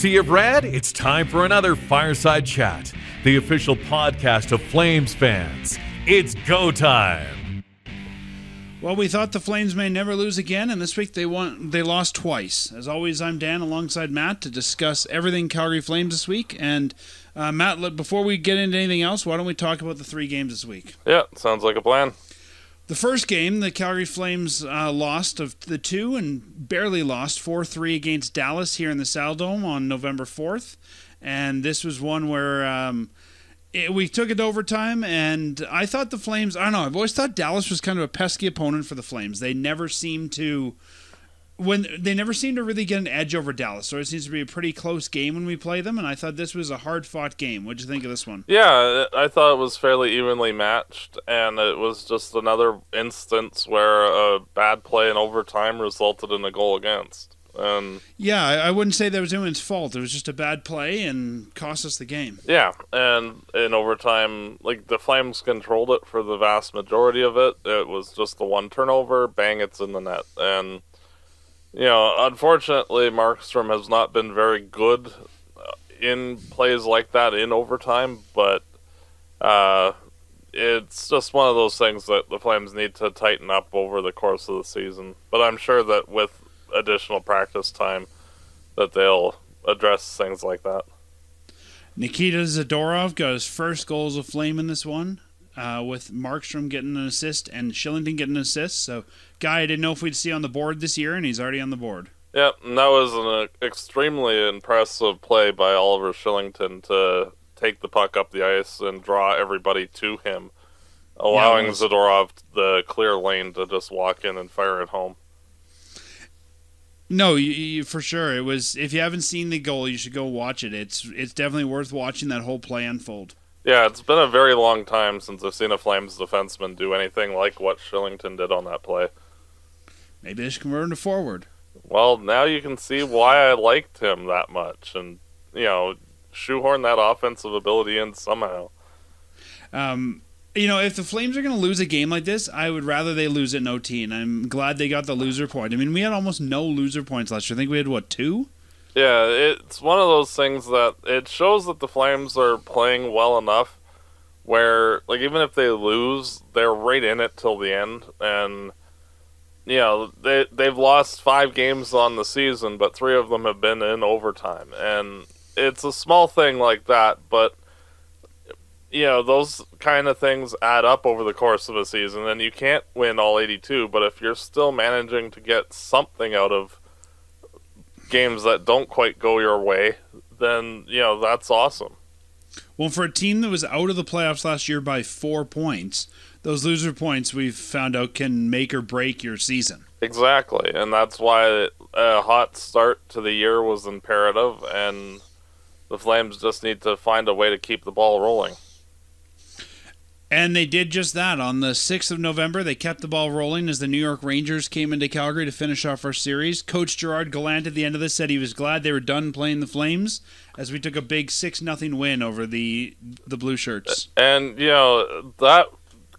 sea of red, it's time for another Fireside Chat, the official podcast of Flames fans. It's go time. Well, we thought the Flames may never lose again, and this week they lost twice. As always, I'm Dan alongside Matt to discuss everything Calgary Flames this week. And Matt, before we get into anything else, why don't we talk about the three games this week? Yeah, sounds like a plan. The first game, the Calgary Flames lost of the two and barely lost 4-3 against Dallas here in the Saddledome on November 4th. And this was one where we took it to overtime, and I thought the Flames, I don't know, I've always thought Dallas was kind of a pesky opponent for the Flames. They never seem to, really get an edge over Dallas, so it seems to be a pretty close game when we play them, and I thought this was a hard-fought game. What'd you think of this one? Yeah, I thought it was fairly evenly matched, and it was just another instance where a bad play in overtime resulted in a goal against. Yeah, I wouldn't say that was anyone's fault. It was just a bad play and cost us the game. Yeah, and in overtime, like, the Flames controlled it for the vast majority of it. It was just the one turnover, bang, it's in the net. And, you know, unfortunately, Markstrom has not been very good in plays like that in overtime, but it's just one of those things that the Flames need to tighten up over the course of the season. But I'm sure that with additional practice time that they'll address things like that. Nikita Zadorov got his first goal as a Flame in this one, with Markstrom getting an assist and Shillington getting an assist. So, guy I didn't know if we'd see on the board this year, and he's already on the board. Yep, and that was an extremely impressive play by Oliver Shillington to take the puck up the ice and draw everybody to him, allowing Zadorov the clear lane to just walk in and fire it home. No, you for sure. It was. If you haven't seen the goal, you should go watch it. It's definitely worth watching that whole play unfold. Yeah, it's been a very long time since I've seen a Flames defenseman do anything like what Shillington did on that play. Maybe they should convert him to forward. Well, now you can see why I liked him that much, and you know, shoehorn that offensive ability in somehow. You know, if the Flames are going to lose a game like this, I would rather they lose it in OT, and I'm glad they got the loser point. I mean, we had almost no loser points last year. I think we had, what, 2? Yeah, it's one of those things that it shows that the Flames are playing well enough where, like, even if they lose, they're right in it till the end. And, you know, they've lost 5 games on the season, but 3 of them have been in overtime. And it's a small thing like that, but you know, those kind of things add up over the course of a season, and you can't win all 82, but if you're still managing to get something out of games that don't quite go your way, then, you know, that's awesome. Well, for a team that was out of the playoffs last year by 4 points, those loser points we've found out can make or break your season. Exactly, and that's why a hot start to the year was imperative, and the Flames just need to find a way to keep the ball rolling. And they did just that. On the 6th of November, they kept the ball rolling as the New York Rangers came into Calgary to finish off our series. Coach Gerard Gallant at the end of this said he was glad they were done playing the Flames as we took a big 6-0 win over the Blue Shirts. And, you know, that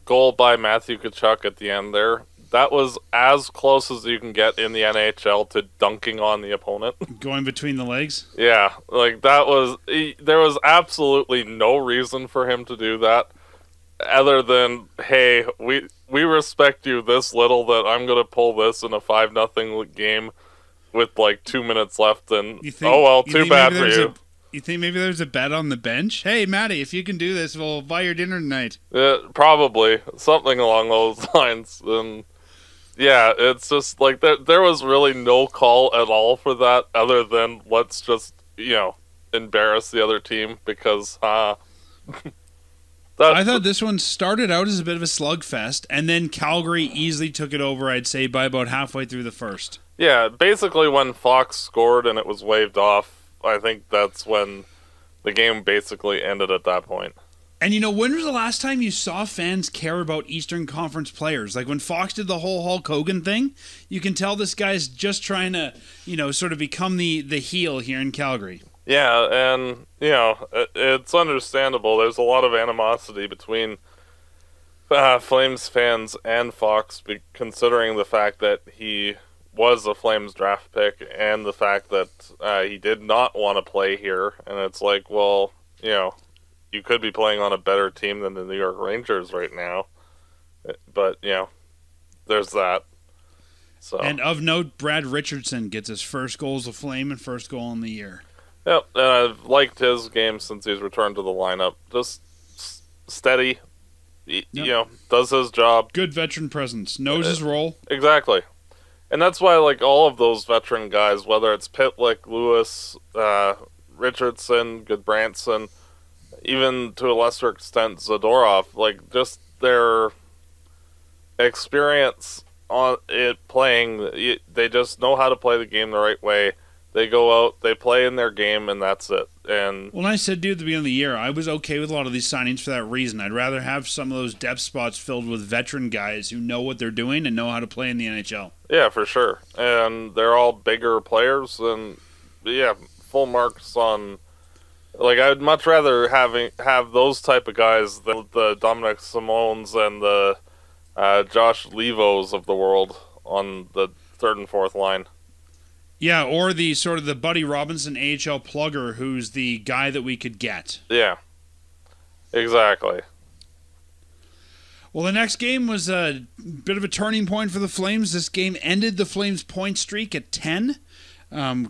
goal by Matthew Kachuk at the end there, that was as close as you can get in the NHL to dunking on the opponent. Going between the legs? Yeah. Like, that was, there was absolutely no reason for him to do that, other than, hey, we respect you this little that I'm going to pull this in a 5-0 game with like 2 minutes left, and oh well, too bad for you. You think maybe there's a bet on the bench? Hey, Matty, if you can do this, we'll buy your dinner tonight. Probably. Something along those lines. And yeah, it's just like there was really no call at all for that, other than let's just, you know, embarrass the other team because, I thought this one started out as a bit of a slugfest, and then Calgary easily took it over, I'd say, by about halfway through the first. Yeah, basically when Fox scored and it was waved off, I think that's when the game basically ended at that point. And, you know, when was the last time you saw fans care about Eastern Conference players? Like, when Fox did the whole Hulk Hogan thing, you can tell this guy's just trying to, you know, sort of become the heel here in Calgary. Yeah, and, you know, it's understandable. There's a lot of animosity between Flames fans and Fox, considering the fact that he was a Flames draft pick, and the fact that he did not want to play here, and it's like, well, you know, you could be playing on a better team than the New York Rangers right now, but, you know, there's that. So. And of note, Brad Richardson gets his first goal as a Flame and first goal in the year. Yep, and I've liked his game since he's returned to the lineup. Just steady, you know, does his job. Good veteran presence, knows his role. Exactly. And that's why, like, all of those veteran guys, whether it's Pitlick, Lewis, Richardson, Gudbranson, even to a lesser extent Zadorov, like, just their experience on it playing, they just know how to play the game the right way. They go out, they play in their game, and that's it. And when I said, dude, at the beginning of the year, I was okay with a lot of these signings for that reason. I'd rather have some of those depth spots filled with veteran guys who know what they're doing and know how to play in the NHL. Yeah, for sure. And they're all bigger players, and, yeah, full marks on... Like, I'd much rather have those type of guys than the Dominic Simones and the Josh Levos of the world on the third and fourth line. Yeah, or the sort of the Buddy Robinson AHL plugger who's the guy that we could get. Yeah, exactly. Well, the next game was a bit of a turning point for the Flames. This game ended the Flames' point streak at 10.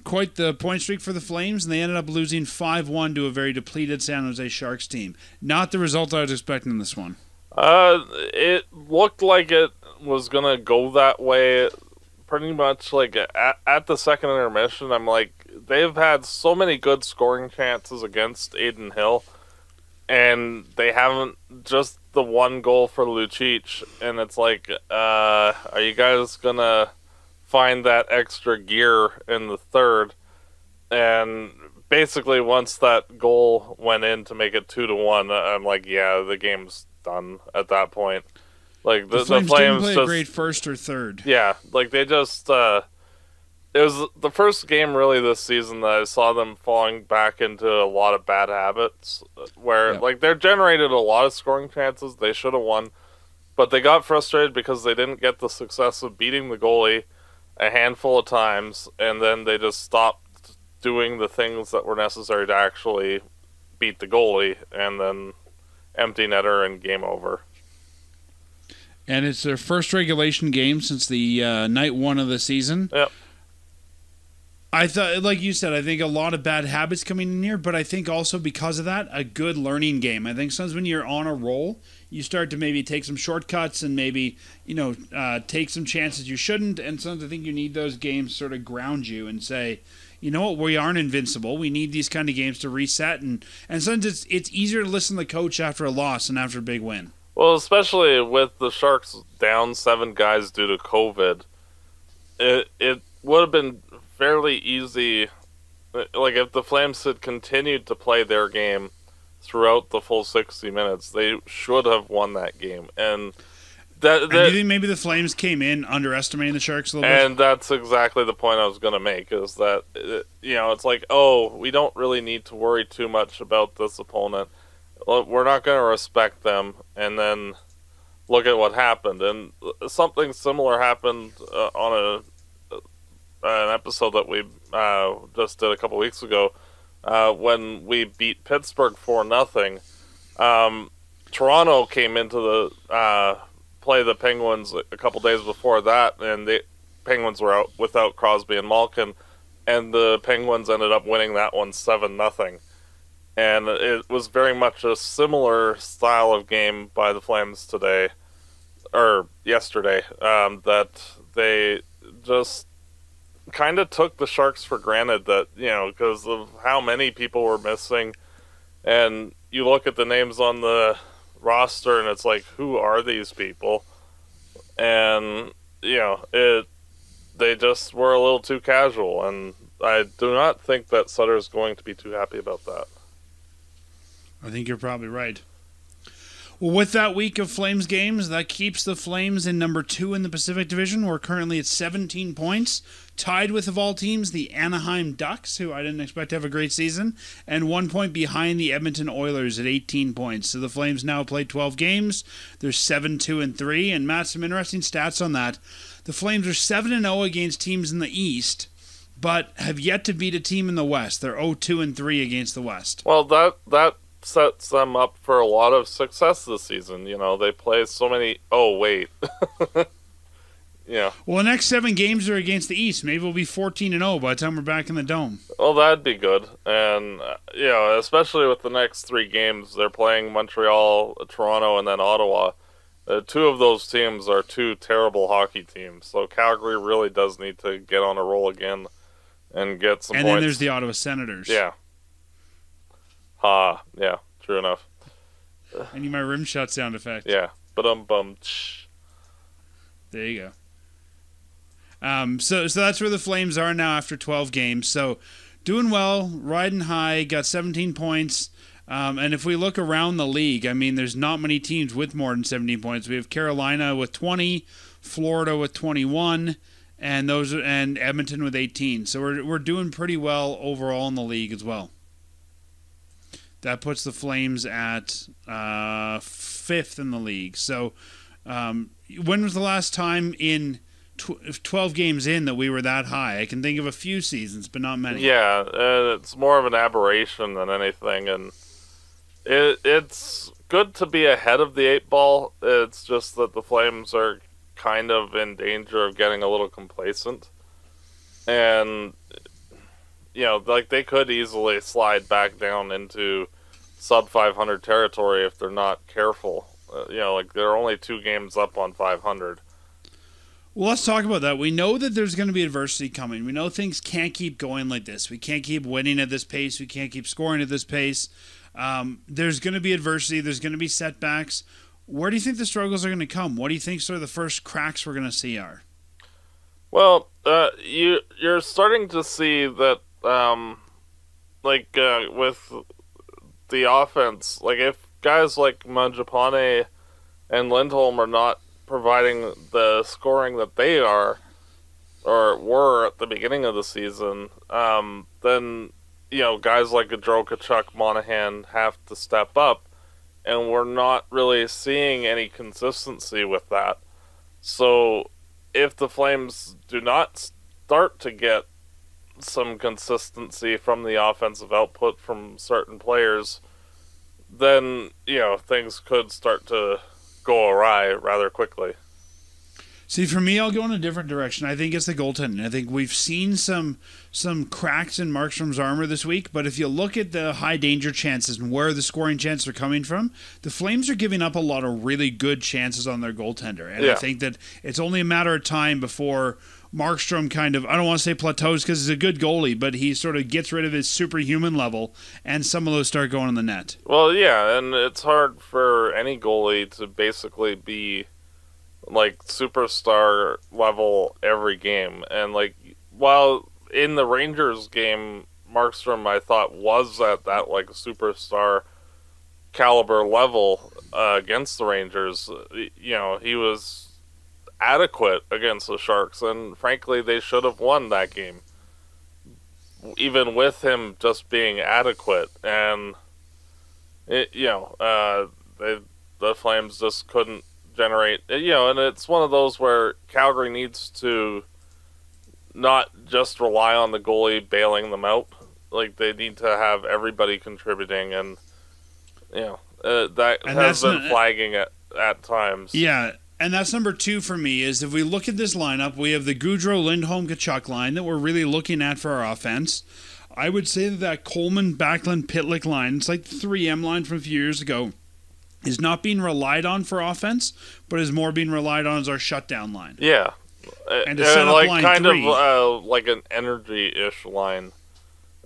Quite the point streak for the Flames, and they ended up losing 5-1 to a very depleted San Jose Sharks team. Not the result I was expecting in this one. It looked like it was going to go that way. Pretty much, like, at the second intermission, I'm like, they've had so many good scoring chances against Adin Hill, and they haven't, just the one goal for Lucic, and it's like, are you guys gonna find that extra gear in the third? And basically, once that goal went in to make it 2-1, I'm like, yeah, the game's done at that point. Like the Flames didn't play just a great first or third. Yeah, like they just it was the first game really this season that I saw them falling back into a lot of bad habits where like they're generated a lot of scoring chances they should have won, but they got frustrated because they didn't get the success of beating the goalie a handful of times, and then they just stopped doing the things that were necessary to actually beat the goalie, and then empty netter and game over. And it's their first regulation game since the night one of the season. Yep. I thought, like you said, I think a lot of bad habits coming in here, but I think also because of that, a good learning game. I think sometimes when you're on a roll, you start to maybe take some shortcuts and maybe, you know, take some chances you shouldn't. And sometimes I think you need those games sort of ground you and say, you know what, we aren't invincible. We need these kind of games to reset. And sometimes it's easier to listen to the coach after a loss and after a big win. Well, especially with the Sharks down 7 guys due to COVID, it would have been fairly easy, like if the Flames had continued to play their game throughout the full 60 minutes, they should have won that game. And that do you think maybe the Flames came in underestimating the Sharks a little bit? And that's exactly the point I was going to make, is that, you know, it's like, oh, we don't really need to worry too much about this opponent. We're not going to respect them, and then look at what happened. And something similar happened on an episode that we just did a couple weeks ago when we beat Pittsburgh 4-0. Toronto came into the play the Penguins a couple days before that, and the Penguins were out without Crosby and Malkin, and the Penguins ended up winning that one 7-0. And it was very much a similar style of game by the Flames today, or yesterday, that they just kind of took the Sharks for granted that, you know, because of how many people were missing. And you look at the names on the roster and it's like, who are these people? And, you know, they just were a little too casual. And I do not think that Sutter's going to be too happy about that. I think you're probably right. Well, with that week of Flames games, that keeps the Flames in number 2 in the Pacific Division. We're currently at 17 points, tied with, of all teams, the Anaheim Ducks, who I didn't expect to have a great season, and 1 point behind the Edmonton Oilers at 18 points. So the Flames now play 12 games. They're 7-2-3, and Matt, some interesting stats on that. The Flames are 7-0 against teams in the East, but have yet to beat a team in the West. They're 0-2-3 against the West. Well, that sets them up for a lot of success this season. You know, they play so many... Oh, wait. Yeah. Well, the next 7 games are against the East. Maybe we'll be 14-0 by the time we're back in the Dome. Oh, that'd be good. And, you know, especially with the next 3 games, they're playing Montreal, Toronto, and then Ottawa. 2 of those teams are 2 terrible hockey teams. So Calgary really does need to get on a roll again and get some points. And then there's the Ottawa Senators. Yeah. Yeah, true enough. I need my rim shot sound effect. Yeah. Ba-dum-bum. There you go. So that's where the Flames are now after 12 games. So doing well, riding high, got 17 points. And if we look around the league, I mean, there's not many teams with more than 17 points. We have Carolina with 20, Florida with 21, and Edmonton with 18. So we're doing pretty well overall in the league as well. That puts the Flames at 5th in the league. So when was the last time in 12 games in that we were that high? I can think of a few seasons, but not many. Yeah, it's more of an aberration than anything, and it's good to be ahead of the 8-ball. It's just that the Flames are kind of in danger of getting a little complacent, and you know, like, they could easily slide back down into sub 500 territory if they're not careful. You know, like, they're only 2 games up on 500. Well, let's talk about that. We know that there's going to be adversity coming. We know things can't keep going like this. We can't keep winning at this pace. We can't keep scoring at this pace. There's going to be adversity. There's going to be setbacks. Where do you think the struggles are going to come? What do you think sort of the first cracks we're going to see are? Well, you're starting to see that, with the offense, like, if guys like Mangiapane and Lindholm are not providing the scoring that they are or were at the beginning of the season, then, you know, guys like Gaudreau, Kachuk, Monahan have to step up, and we're not really seeing any consistency with that. So if the Flames do not start to get some consistency from the offensive output from certain players, then, you know, things could start to go awry rather quickly. See, for me, I'll go in a different direction. I think it's the goaltending. I think we've seen some cracks in Markstrom's armor this week, but if you look at the high danger chances and where the scoring chances are coming from, the Flames are giving up a lot of really good chances on their goaltender. And yeah, I think that it's only a matter of time before Markstrom kind of, I don't want to say plateaus because he's a good goalie, but he sort of gets rid of his superhuman level, and some of those start going in the net. Well, yeah, and it's hard for any goalie to basically be like superstar level every game. And like, while in the Rangers game, Markstrom, I thought, was at that like superstar caliber level against the Rangers. You know, he was adequate against the Sharks, and frankly they should have won that game even with him just being adequate. And the Flames just couldn't generate, you know. And it's one of those where Calgary needs to not just rely on the goalie bailing them out. Like, they need to have everybody contributing, and you know, that has been flagging at times. Yeah. And that's number 2 for me, is if we look at this lineup, we have the Gaudreau, Lindholm, Kachuk line that we're really looking at for our offense. I would say that Coleman, Backlund, Pitlick line, it's like the 3M line from a few years ago, is not being relied on for offense, but is more being relied on as our shutdown line. Yeah. And to set up like line kind 3, of like an energy-ish line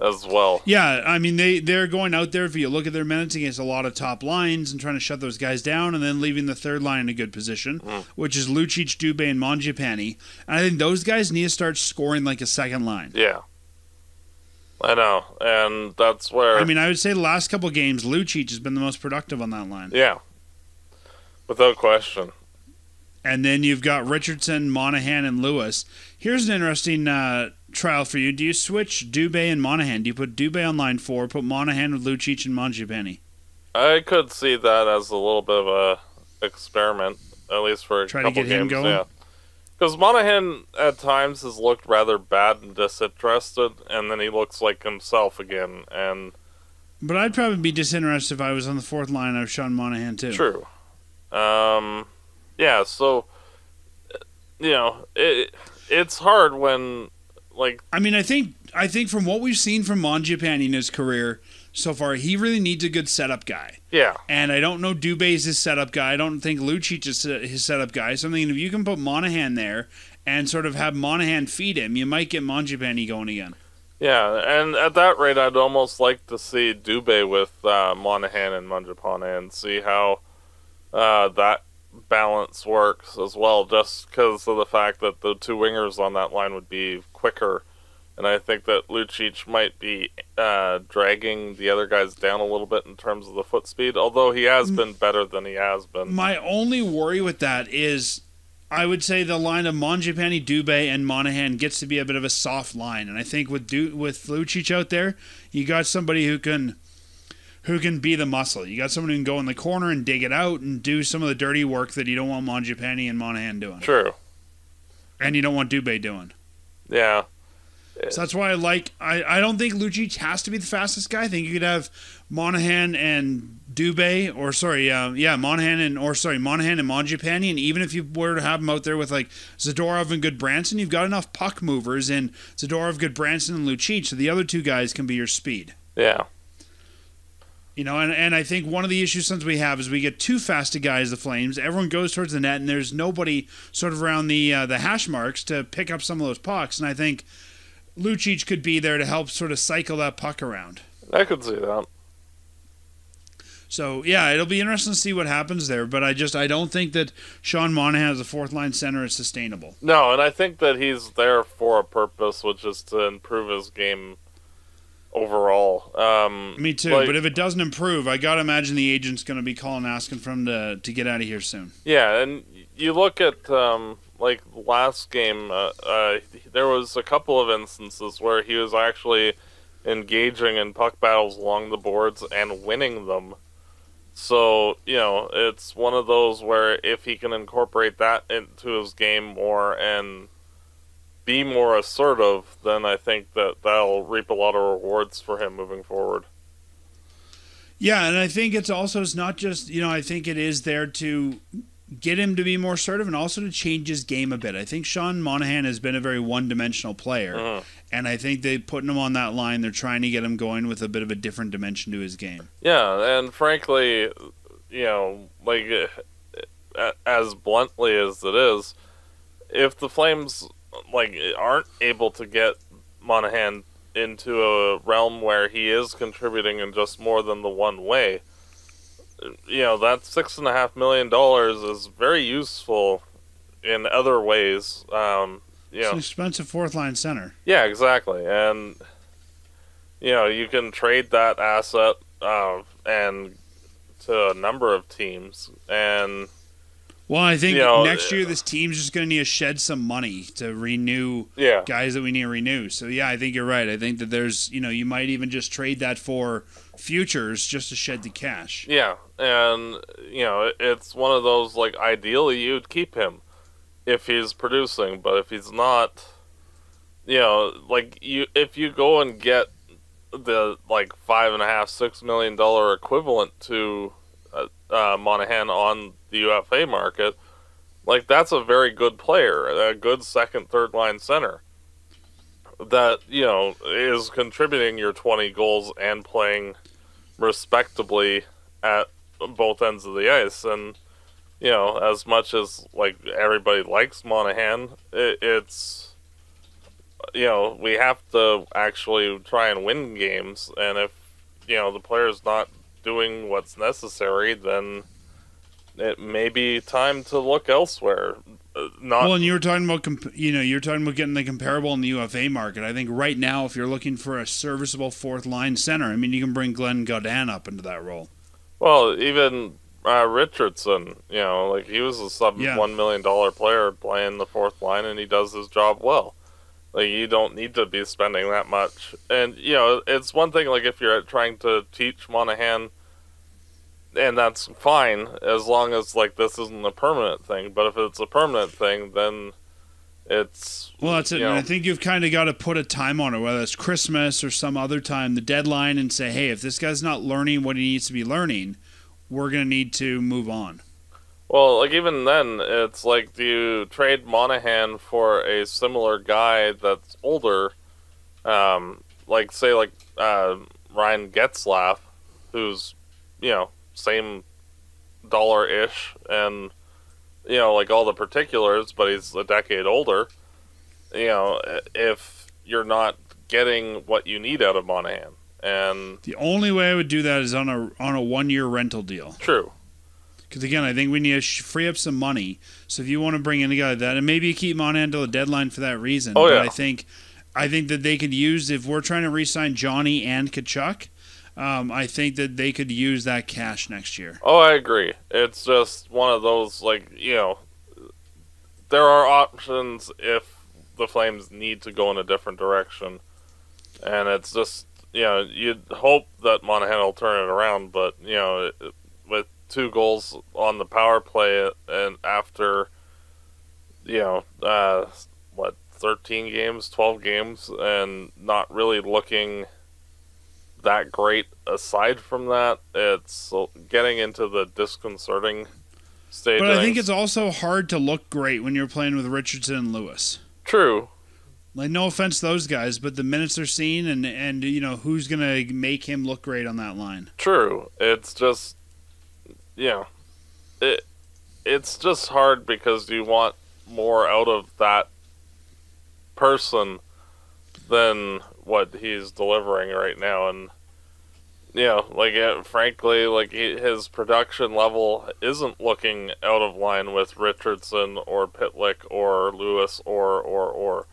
as well. Yeah, I mean, they're going out there, if you look at their minutes, against a lot of top lines and trying to shut those guys down, and then leaving the third line in a good position, which is Lucic, Dubé, and Mangiapane. And I think those guys need to start scoring like a second line. Yeah, I know, and that's where, I mean, I would say the last couple games, Lucic has been the most productive on that line. Yeah, Without question. And then you've got Richardson, Monahan, and Lewis. Here's an interesting trial for you. Do you switch Dubé and Monahan? Do you put Dubé on line 4, put Monahan with Lucic and Mangiapane? I could see that as a little bit of a experiment, at least for a couple games. Try to get him going? Yeah. Because Monahan at times has looked rather bad and disinterested, and then he looks like himself again. And but I'd probably be disinterested if I was on the fourth line of Sean Monahan too. True. Yeah. So, you know, it's hard when, like, I mean, I think from what we've seen from Mangiapane in his career so far, he really needs a good setup guy. Yeah. And I don't know Dubé's his setup guy. I don't think Lucic is his setup guy. So I mean, if you can put Monahan there and sort of have Monahan feed him, you might get Mangiapane going again. Yeah, and at that rate, I'd almost like to see Dubé with Monahan and Mangiapane and see how that balance works as well, just because of the fact that the two wingers on that line would be quicker. And I think that Lucic might be dragging the other guys down a little bit in terms of the foot speed, although he has been better than he has been. My only worry with that is I would say the line of Mangiapane, Dubé, and Monahan gets to be a bit of a soft line. And I think with Lucic out there, you got somebody who can be the muscle. You got someone who can go in the corner and dig it out and do some of the dirty work that you don't want Mangiapane and Monahan doing. True. And you don't want Dubé doing. Yeah. So that's why I don't think Lucic has to be the fastest guy. I think you could have Monahan and Dubé, Monahan and Mangiapane, and even if you were to have them out there with like Zadorov and Gudbranson, you've got enough puck movers in Zadorov, Gudbranson, and Lucic, so the other two guys can be your speed. Yeah. You know, and I think one of the issues since we have is we get too fast to guys the Flames. Everyone goes towards the net, and there's nobody sort of around the hash marks to pick up some of those pucks, and I think Lucic could be there to help sort of cycle that puck around. I could see that. So, yeah, it'll be interesting to see what happens there, but I don't think that Sean Monahan as a fourth-line center is sustainable. No, and I think that he's there for a purpose, which is to improve his game overall. Me too, like, but if it doesn't improve, I got to imagine the agent's going to be calling asking for him to get out of here soon. Yeah, and you look at like last game, there was a couple of instances where he was actually engaging in puck battles along the boards and winning them. So, you know, it's one of those where if he can incorporate that into his game more and be more assertive, then I think that that'll reap a lot of rewards for him moving forward. Yeah, and I think it's not just, you know, I think it is there to get him to be more assertive and also to change his game a bit. I think Sean Monahan has been a very one-dimensional player, and I think they putting him on that line, they're trying to get him going with a bit of a different dimension to his game. Yeah, and frankly, you know, like as bluntly as it is, if the Flames like aren't able to get Monahan into a realm where he is contributing in just more than the one way, you know, that $6.5 million is very useful in other ways. You know, it's an expensive fourth line center. Yeah, exactly. And you know, you can trade that asset and to a number of teams. And well, I think, you know, next year this team's just going to need to shed some money to renew guys that we need to renew. So yeah, I think you're right. I think that there's, you know, you might even just trade that for futures just to shed the cash. Yeah, and you know, it's one of those like ideally you'd keep him if he's producing, but if he's not, you know, like if you go and get the like $5.5–6 million equivalent to Monahan on the UFA market, like that's a very good player, a good second, third line center that, you know, is contributing your 20 goals and playing respectably at both ends of the ice. And you know, as much as like everybody likes Monahan, it's you know, we have to actually try and win games, and if you know the player's not doing what's necessary, then it may be time to look elsewhere. Well, and you were talking about getting the comparable in the UFA market. I think right now, if you're looking for a serviceable fourth line center, I mean, you can bring Glenn Gaudin up into that role. Well, even Richardson, you know, like he was a sub $1 million player playing the fourth line, and he does his job well. Like, you don't need to be spending that much. And, you know, it's one thing, like, if you're trying to teach Monahan, and that's fine, as long as, like, this isn't a permanent thing. But if it's a permanent thing, then it's... Well, that's it. And I think you've kind of got to put a time on it, whether it's Christmas or some other time, the deadline, and say, hey, if this guy's not learning what he needs to be learning, we're going to need to move on. Well, like, even then, it's like, do you trade Monahan for a similar guy that's older, like, say, like, Ryan Getzlaf, who's, you know, same dollar-ish, and, you know, like, all the particulars, but he's a decade older, you know, if you're not getting what you need out of Monahan. And the only way I would do that is on a one-year rental deal. True. Because, again, I think we need to free up some money. So if you want to bring in a guy like that, and maybe you keep Monahan until the deadline for that reason. Oh, yeah. But I think that they could use, if we're trying to re-sign Johnny and Kachuk, I think that they could use that cash next year. Oh, I agree. It's just one of those, like, you know, there are options if the Flames need to go in a different direction. And it's just, you know, you'd hope that Monahan will turn it around, but, you know, with 2 goals on the power play, and after, you know, what, 13 games, 12 games, and not really looking that great aside from that, it's getting into the disconcerting stage. But I think it's also hard to look great when you're playing with Richardson and Lewis. True. Like, no offense to those guys, but the minutes are seen, and you know, who's going to make him look great on that line? True. It's just... Yeah, it's just hard because you want more out of that person than what he's delivering right now, and you know, like frankly, like his production level isn't looking out of line with Richardson or Pitlick or Lewis or.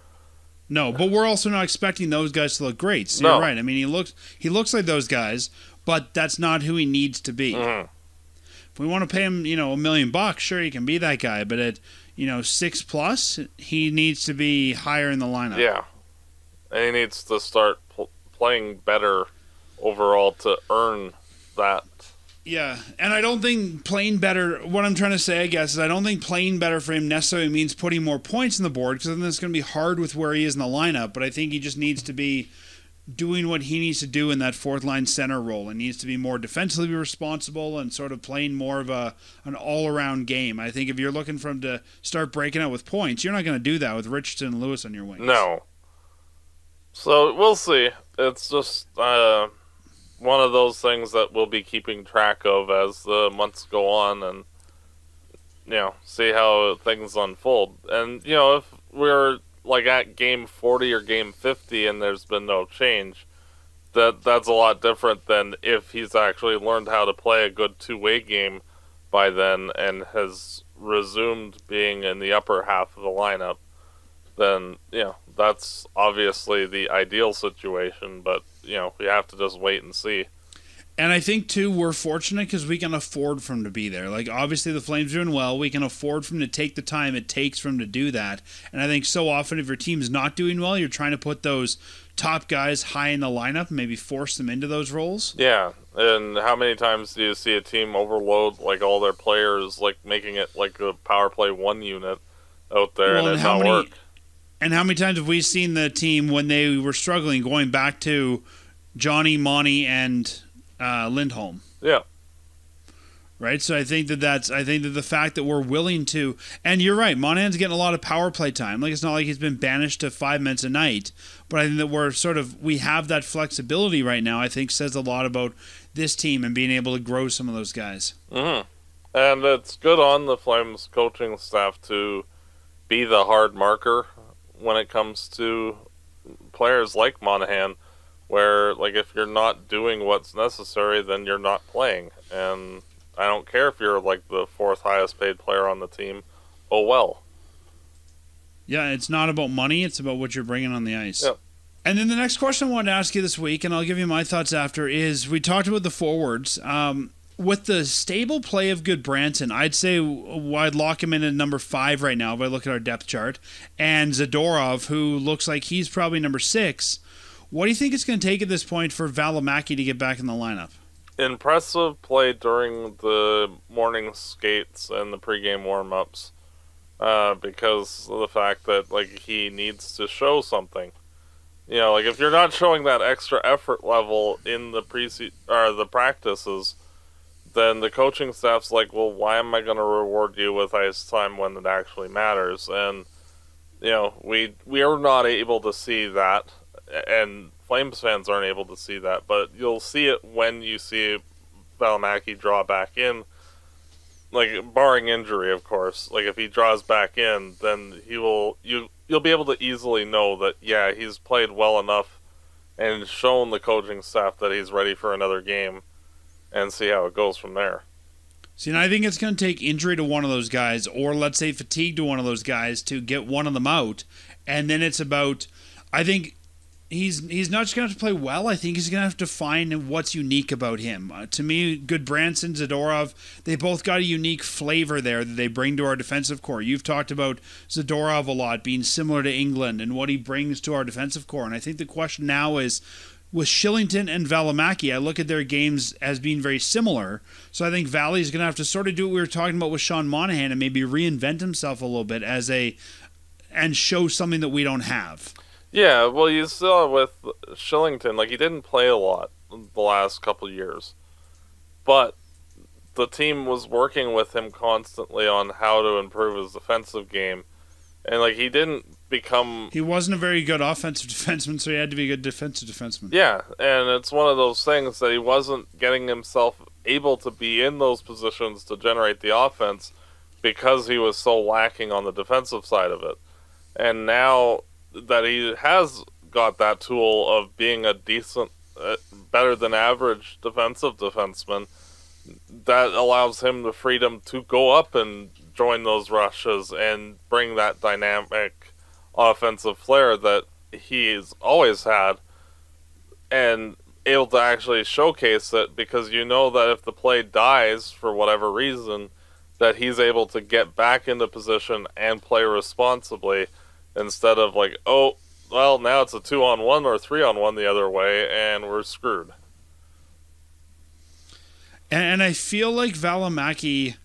No, but we're also not expecting those guys to look great. So no. You're right. I mean, he looks like those guys, but that's not who he needs to be. Mm-hmm. If we want to pay him, you know, $1 million, sure, he can be that guy. But at, you know, 6+, he needs to be higher in the lineup. Yeah, and he needs to start playing better overall to earn that. Yeah, and I don't think playing better, what I'm trying to say, I guess, is I don't think playing better for him necessarily means putting more points on the board, because then it's going to be hard with where he is in the lineup. But I think he just needs to be doing what he needs to do in that fourth line center role, and needs to be more defensively responsible and sort of playing more of an all-around game. I think if you're looking for him to start breaking out with points, you're not going to do that with Richardson and Lewis on your wings. No. So we'll see. It's just one of those things that we'll be keeping track of as the months go on, and you know, see how things unfold. And you know, if we're like at game 40 or game 50 and there's been no change, that's a lot different than if he's actually learned how to play a good two-way game by then and has resumed being in the upper half of the lineup. Then, you know, that's obviously the ideal situation, but, you know, we have to just wait and see. And I think, too, we're fortunate because we can afford for him to be there. Like, obviously, the Flames are doing well. We can afford for him to take the time it takes for him to do that. And I think so often if your team's not doing well, you're trying to put those top guys high in the lineup and maybe force them into those roles. Yeah, and how many times do you see a team overload, like, all their players, like, making it like a power play 1 unit out there, well, and it's not work? And how many times have we seen the team, when they were struggling, going back to Johnny, Monty, and... Lindholm. Yeah. Right. So I think that the fact that we're willing to, and you're right, Monahan's getting a lot of power play time. Like, it's not like he's been banished to 5 minutes a night, but I think that we're sort of, we have that flexibility right now, I think says a lot about this team and being able to grow some of those guys. Mm-hmm. And it's good on the Flames coaching staff to be the hard marker when it comes to players like Monahan, where, like, if you're not doing what's necessary, then you're not playing. And I don't care if you're, like, the 4th highest paid player on the team. Oh, well. Yeah, it's not about money. It's about what you're bringing on the ice. Yep. And then the next question I wanted to ask you this week, and I'll give you my thoughts after, is we talked about the forwards. with the stable play of Gudbranson, I'd say I'd lock him in at number 5 right now if I look at our depth chart. And Zadorov, who looks like he's probably number 6. What do you think it's going to take at this point for Välimäki to get back in the lineup? Impressive play during the morning skates and the pregame warm-ups because of the fact that he needs to show something. You know, if you're not showing that extra effort level in the the practices, then the coaching staff's like, well, why am I going to reward you with ice time when it actually matters? And, you know, we are not able to see that, and Flames fans aren't able to see that, but you'll see it when you see Välimäki draw back in. Barring injury, of course. If he draws back in, then he will... You'll be able to easily know that, yeah, he's played well enough and shown the coaching staff that he's ready for another game, and see how it goes from there. See, and I think it's going to take injury to one of those guys, or let's say fatigue to one of those guys, to get one of them out. And then it's about, I think he's not just going to have to play well. I think he's going to have to find what's unique about him. To me, Gudbranson, Zadorov, they both got a unique flavor there that they bring to our defensive core. You've talked about Zadorov a lot being similar to England and what he brings to our defensive core. And I think the question now is, with Shillington and Välimäki, I look at their games as being very similar. So I think Valley's going to have to sort of do what we were talking about with Sean Monahan and maybe reinvent himself a little bit and show something that we don't have. Yeah, well, you saw with Shillington, he didn't play a lot the last couple of years, but the team was working with him constantly on how to improve his defensive game, and he didn't become... He wasn't a very good offensive defenseman, so he had to be a good defensive defenseman. Yeah, and it's one of those things that he wasn't getting himself able to be in those positions to generate the offense because he was so lacking on the defensive side of it. And now that he has got that tool of being a decent, better than average defensive defenseman, that allows him the freedom to go up and join those rushes and bring that dynamic offensive flair that he's always had, and able to actually showcase it, because you know that if the play dies for whatever reason, that he's able to get back into position and play responsibly, instead of oh, well, now it's a 2-on-1 or 3-on-1 the other way, and we're screwed. And I feel like Välimäki,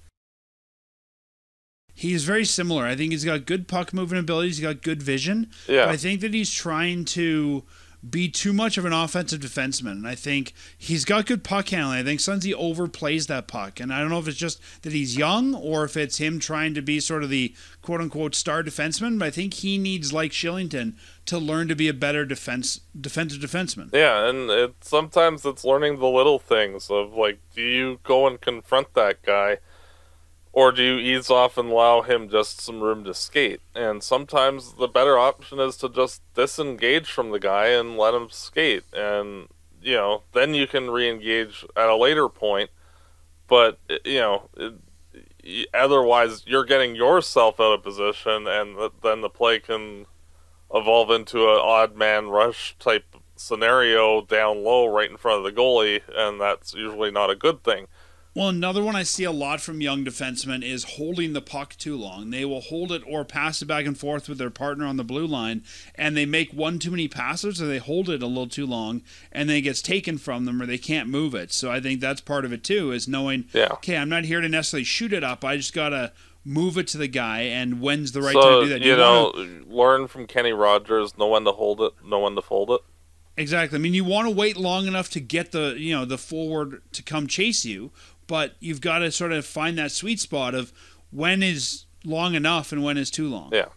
he's very similar. I think he's got good puck moving abilities. He's got good vision. Yeah. But I think that he's trying to be too much of an offensive defenseman. And I think he's got good puck handling. I think sometimes he overplays that puck. And I don't know if it's just that he's young or if it's him trying to be sort of the quote-unquote star defenseman. But I think he needs, like Shillington, to learn to be a better defensive defenseman. Yeah, and sometimes it's learning the little things of, do you go and confront that guy, or do you ease off and allow him just some room to skate? And sometimes the better option is to just disengage from the guy and let him skate. And, you know, then you can re-engage at a later point. But, you know, otherwise you're getting yourself out of position, and then the play can evolve into an odd man rush type scenario down low right in front of the goalie, and that's usually not a good thing. Well, another one I see a lot from young defensemen is holding the puck too long. They will hold it or pass it back and forth with their partner on the blue line, and they make one too many passes, or they hold it a little too long, and then it gets taken from them, or they can't move it. So I think that's part of it too, is knowing, yeah, okay, I'm not here to necessarily shoot it up. I just got to move it to the guy, and when's the right time to do that. Learn from Kenny Rogers, know when to hold it, know when to fold it. Exactly. I mean, you want to wait long enough to get the, you know, the forward to come chase you, but you've got to sort of find that sweet spot of when is long enough and when is too long. Yeah.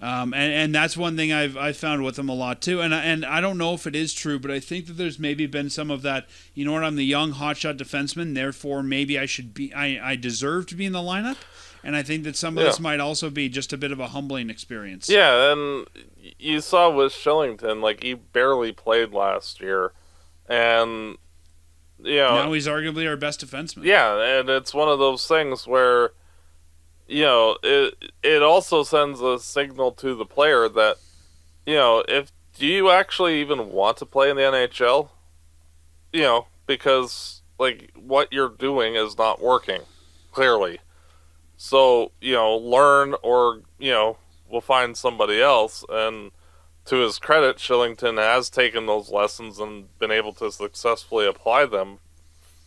And that's one thing I've found with him a lot too. And I don't know if it is true, but I think that there's maybe been some of that, you know what, I'm the young hotshot defenseman, therefore maybe I should be, I deserve to be in the lineup. And I think that some of this might also be just a bit of a humbling experience. Yeah, and you saw with Shillington, he barely played last year. And you know, now he's arguably our best defenseman. Yeah, and it's one of those things where, you know, it also sends a signal to the player that, you know, do you actually even want to play in the NHL? You know, because like, what you're doing is not working, clearly. So, you know, learn, or, you know, we'll find somebody else. And to his credit, Shillington has taken those lessons and been able to successfully apply them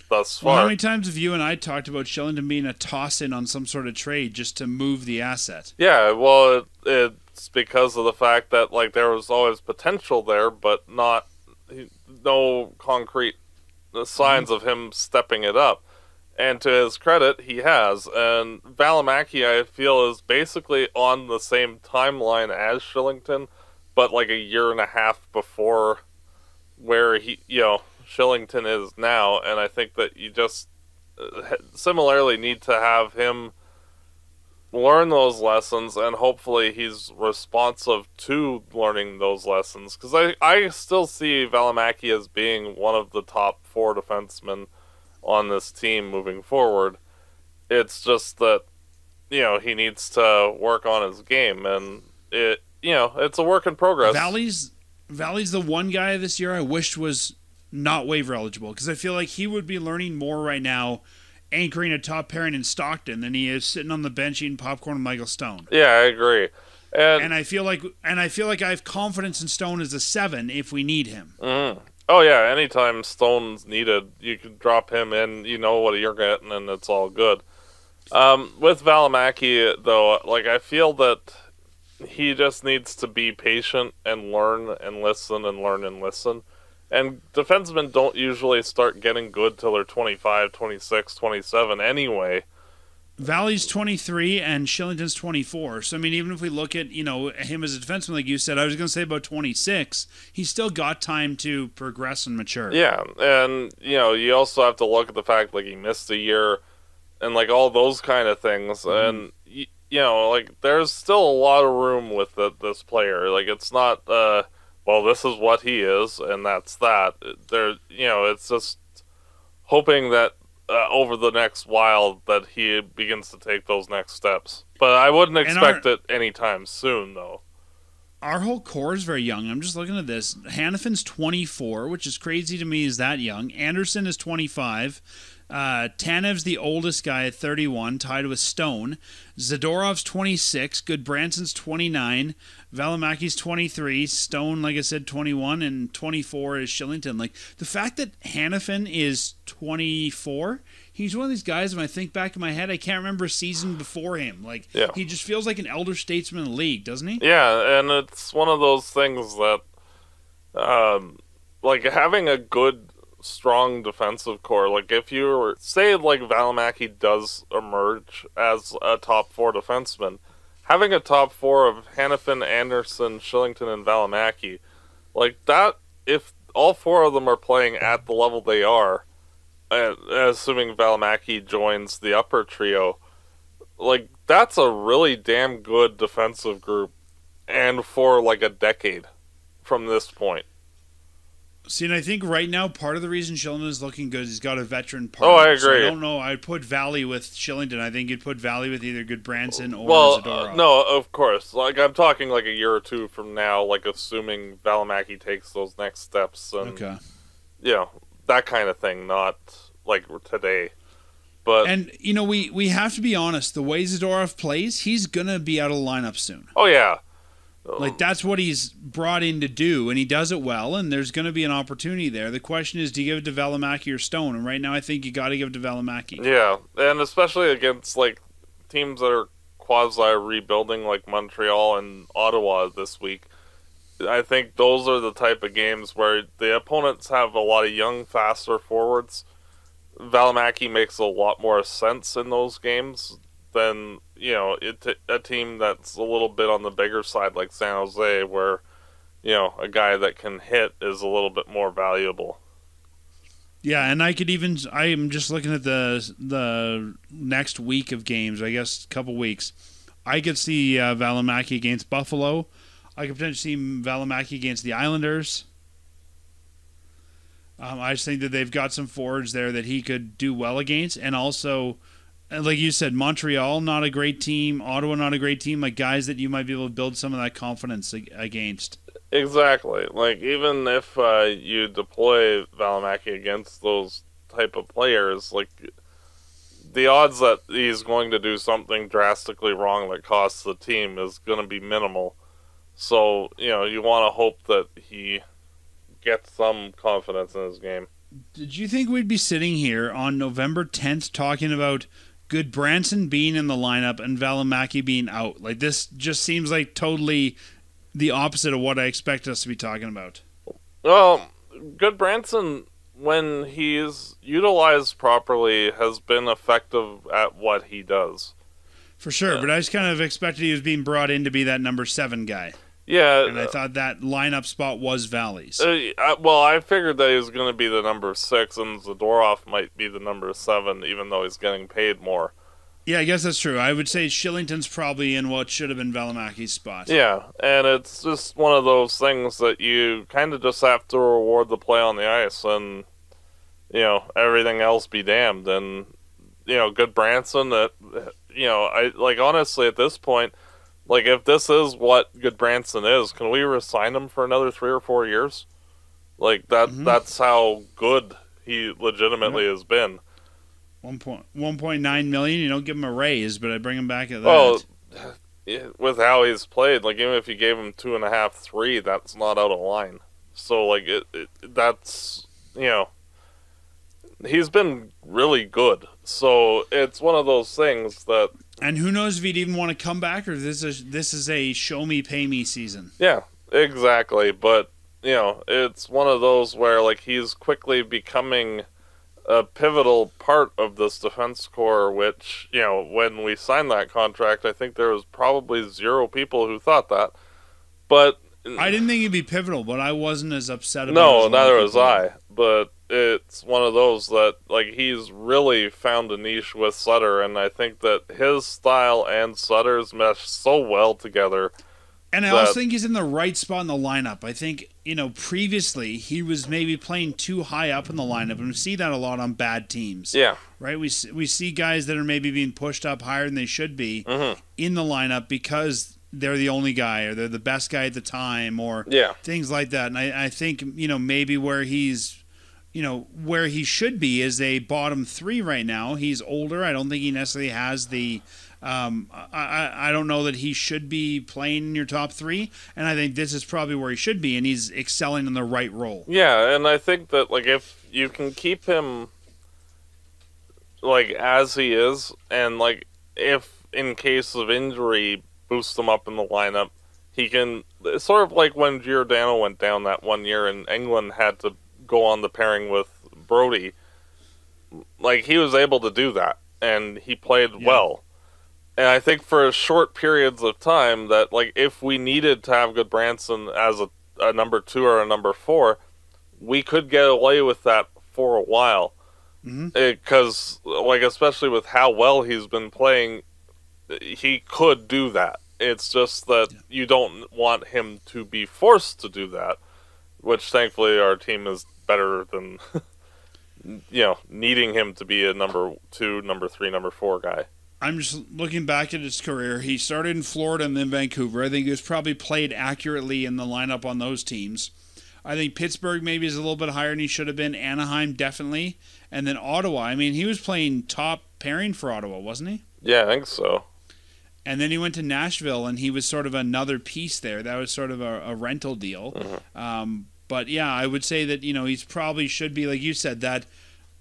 thus far. Well, how many times have you and I talked about Shillington being a toss-in on some sort of trade just to move the asset? Yeah, well, it's because of the fact that, like, there was always potential there, but not no concrete signs of him stepping it up. And to his credit, he has. And Välimäki, I feel, is basically on the same timeline as Shillington, but like a year and a half before where he, you know, Shillington is now. And I think that you just similarly need to have him learn those lessons, and hopefully he's responsive to learning those lessons. Because I still see Välimäki as being one of the top four defensemen on this team moving forward. It's just that, you know, he needs to work on his game, and it, you know, it's a work in progress. Valley's the one guy this year I wished was not waiver eligible, because I feel like he would be learning more right now anchoring a top pairing in Stockton than he is sitting on the bench eating popcorn with Michael Stone. Yeah, I agree. And I feel like I have confidence in Stone as a 7 if we need him. Mm-hmm. Oh, yeah, anytime Stone's needed, you can drop him in, you know what you're getting, and it's all good. With Välimäki, though, like, I feel that he just needs to be patient and learn and listen and learn and listen. And defensemen don't usually start getting good till they're 25, 26, 27 anyway. Valley's 23 and Shillington's 24. So, I mean, even if we look at, you know, him as a defenseman, like you said, I was going to say about 26, he's still got time to progress and mature. Yeah, and, you know, you also have to look at the fact, like, he missed a year and, like, all those kind of things. Mm-hmm. And, you know, like, there's still a lot of room with this player. Like, it's not, well, this is what he is, and that's that. There, you know, it's just hoping that over the next while that he begins to take those next steps. But I wouldn't expect it anytime soon, though. Our whole core is very young. I'm just looking at this. Hannafin's 24, which is crazy to me is that young. Anderson is 25. Tanev's the oldest guy at 31, tied with Stone. Zadorov's 26. Gudbranson's 29. Valimaki's 23. Stone, like I said, 21. And 24 is Shillington. Like, the fact that Hannafin is 24, he's one of these guys, when I think back in my head, I can't remember a season before him. Like, yeah. He just feels like an elder statesman in the league, doesn't he? Yeah, and it's one of those things that, like, having a good, strong defensive core, like if you were, say, like Välimäki does emerge as a top four defenseman, having a top four of Hannafin, Anderson, Shillington, and Välimäki, like that, if all four of them are playing at the level they are, assuming Välimäki joins the upper trio, like that's a really damn good defensive group, and for like a decade from this point. See, and I think right now part of the reason Shillington is looking good is he's got a veteran partner. Oh, I agree. So I don't know. I'd put Valley with Shillington. I think you'd put Valley with either Gudbranson or Zadorov. No, of course. Like I'm talking like a year or two from now, like assuming Välimäki takes those next steps and you know, that kind of thing, not like today. But and you know, we have to be honest, the way Zadorov plays, he's gonna be out of the lineup soon. Oh yeah. Like, that's what he's brought in to do, and he does it well, and there's going to be an opportunity there. The question is, do you give it to Välimäki or Stone? And right now I think you got to give it to Välimäki. Yeah, and especially against, like, teams that are quasi-rebuilding, like Montreal and Ottawa this week. I think those are the type of games where the opponents have a lot of young, faster forwards. Välimäki makes a lot more sense in those games than, you know, a team that's a little bit on the bigger side, like San Jose, where, you know, a guy that can hit is a little bit more valuable. Yeah, and I could even, I am just looking at the next week of games, I guess a couple weeks. I could see Välimäki against Buffalo. I could potentially see Välimäki against the Islanders. I just think that they've got some forwards there that he could do well against, and also, like you said, Montreal, not a great team. Ottawa, not a great team. Like, guys that you might be able to build some of that confidence against. Exactly. Like, even if you deploy Välimäki against those type of players, like the odds that he's going to do something drastically wrong that costs the team is going to be minimal. So, you know, you want to hope that he gets some confidence in his game. Did you think we'd be sitting here on November 10th talking about Gudbranson being in the lineup and Välimäki being out? Like, this just seems like totally the opposite of what I expect us to be talking about. Well, Gudbranson, when he's utilized properly, has been effective at what he does. For sure, but I just kind of expected he was being brought in to be that number 7 guy. Yeah. And I thought that lineup spot was Valley's. Well, I figured that he was going to be the number 6 and Zadorov might be the number 7, even though he's getting paid more. Yeah, I guess that's true. I would say Shillington's probably in what should have been Valimaki's spot. Yeah, and it's just one of those things that you kind of just have to reward the play on the ice and, you know, everything else be damned. And, you know, Gudbranson, you know, honestly, at this point, like, if this is what Gudbranson is, can we re-sign him for another 3 or 4 years? Like, that's how good he legitimately has been. 1.9 million, you don't give him a raise, but I bring him back at that. Well, with how he's played, like, even if you gave him 2.5, 3, that's not out of line. So, like, that's, you know, he's been really good. So it's one of those things that... And who knows if he'd even want to come back, or this is a show me, pay me season. Yeah, exactly. But, you know, it's one of those where, like, he's quickly becoming a pivotal part of this defense corps, which, you know, when we signed that contract, I think there was probably 0 people who thought that. But I didn't think he'd be pivotal, but I wasn't as upset about it. No, neither was I. But it's one of those that, like, he's really found a niche with Sutter, and I think that his style and Sutter's mesh so well together. And I also think he's in the right spot in the lineup. I think, you know, previously he was maybe playing too high up in the lineup, and we see that a lot on bad teams. Yeah. Right? We see guys that are maybe being pushed up higher than they should be in the lineup because they're the only guy or they're the best guy at the time or things like that. And I think, you know, maybe where he's, you know, where he should be is a bottom 3 right now. He's older. I don't think he necessarily has the... I don't know that he should be playing in your top 3, and I think this is probably where he should be, and he's excelling in the right role. Yeah, and I think that, like, if you can keep him, like, as he is, and, like, if in case of injury, boost him up in the lineup, he can, sort of like when Giordano went down that one year and England had to go on the pairing with Brody, like, he was able to do that, and he played well. And I think for short periods of time that, like, if we needed to have Gudbranson as a number 2 or a number 4, we could get away with that for a while. Because, like, especially with how well he's been playing, he could do that. It's just that you don't want him to be forced to do that, which thankfully our team is better than, you know, needing him to be a number 2, number 3, number 4 guy. I'm just looking back at his career. He started in Florida and then Vancouver. I think he was probably played accurately in the lineup on those teams. I think Pittsburgh maybe is a little bit higher than he should have been. Anaheim, definitely. And then Ottawa. I mean, he was playing top pairing for Ottawa, wasn't he? Yeah, I think so. And then he went to Nashville, and he was sort of another piece there. That was sort of a rental deal. But, yeah, I would say that, you know, he's probably should be, like you said,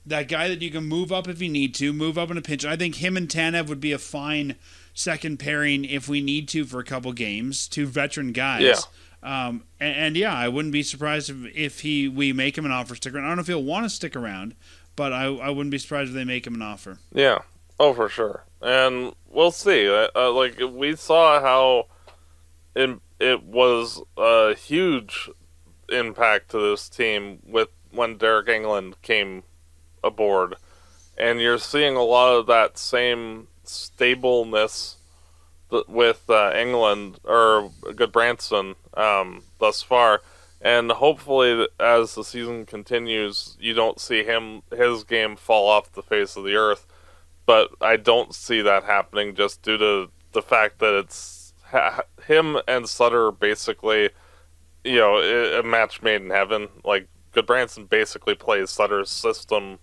that guy that you can move up if you need to, move up in a pinch. I think him and Tanev would be a fine second pairing if we need to for a couple games, 2 veteran guys. Yeah. And yeah, I wouldn't be surprised if we make him an offer stick around. I don't know if he'll want to stick around, but I wouldn't be surprised if they make him an offer. Yeah. Oh, for sure. And we'll see. Like, we saw how it was a huge impact to this team when Derek Engelland came aboard, and you're seeing a lot of that same stableness with England or Gudbranson thus far, and hopefully as the season continues you don't see his game fall off the face of the earth, but I don't see that happening just due to the fact that it's him and Sutter basically, you know, a match made in heaven. Like, Gudbranson basically plays Sutter's system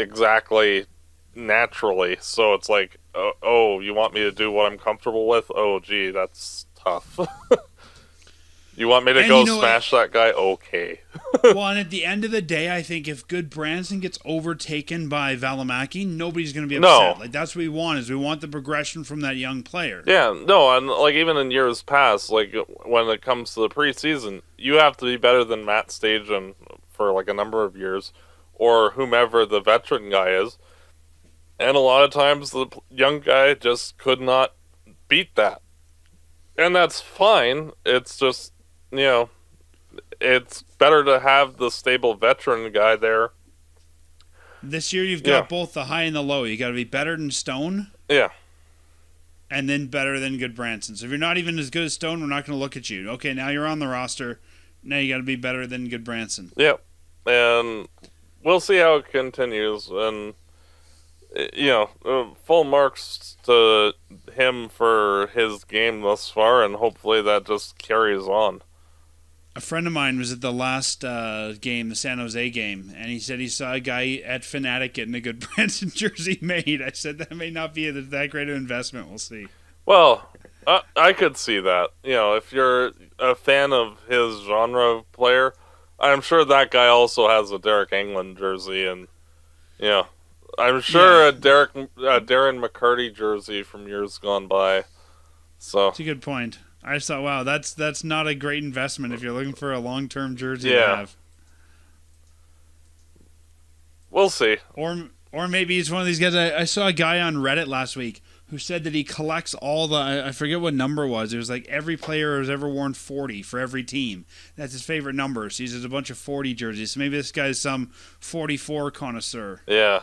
exactly naturally. So it's like, oh, you want me to do what I'm comfortable with? Oh, gee, that's tough. You want me to go smash that guy? Okay. Well, and at the end of the day, I think if Gudbranson gets overtaken by Välimäki, nobody's going to be upset. No. Like, that's what we want, is we want the progression from that young player. Yeah, no, and like even in years past, like when it comes to the preseason, you have to be better than Matt Stajan for like a number of years, or whomever the veteran guy is. And a lot of times the young guy just could not beat that. And that's fine. It's just, you know, it's better to have the stable veteran guy there. This year you've got both the high and the low. You got to be better than Stone. Yeah. And then better than Gudbranson. So if you're not even as good as Stone, we're not going to look at you. Okay, now you're on the roster. Now you got to be better than Gudbranson. Yep. And we'll see how it continues. And, you know, full marks to him for his game thus far, and hopefully that just carries on. A friend of mine was at the last game, the San Jose game, and he said he saw a guy at Fanatic getting a Gudbranson jersey made. I said that may not be that great of an investment. We'll see. Well, I could see that. You know, if you're a fan of his genre of player, I'm sure that guy also has a Derek Engelland jersey, and, you know, I'm sure a Darren McCarty jersey from years gone by. So it's a good point. I just thought, wow, that's not a great investment if you're looking for a long-term jersey to have. We'll see. Or maybe he's one of these guys. I saw a guy on Reddit last week who said that he collects all the, I forget what number it was. It was like every player who's ever worn 40 for every team. That's his favorite number. So he uses a bunch of 40 jerseys. So maybe this guy's some 44 connoisseur. Yeah.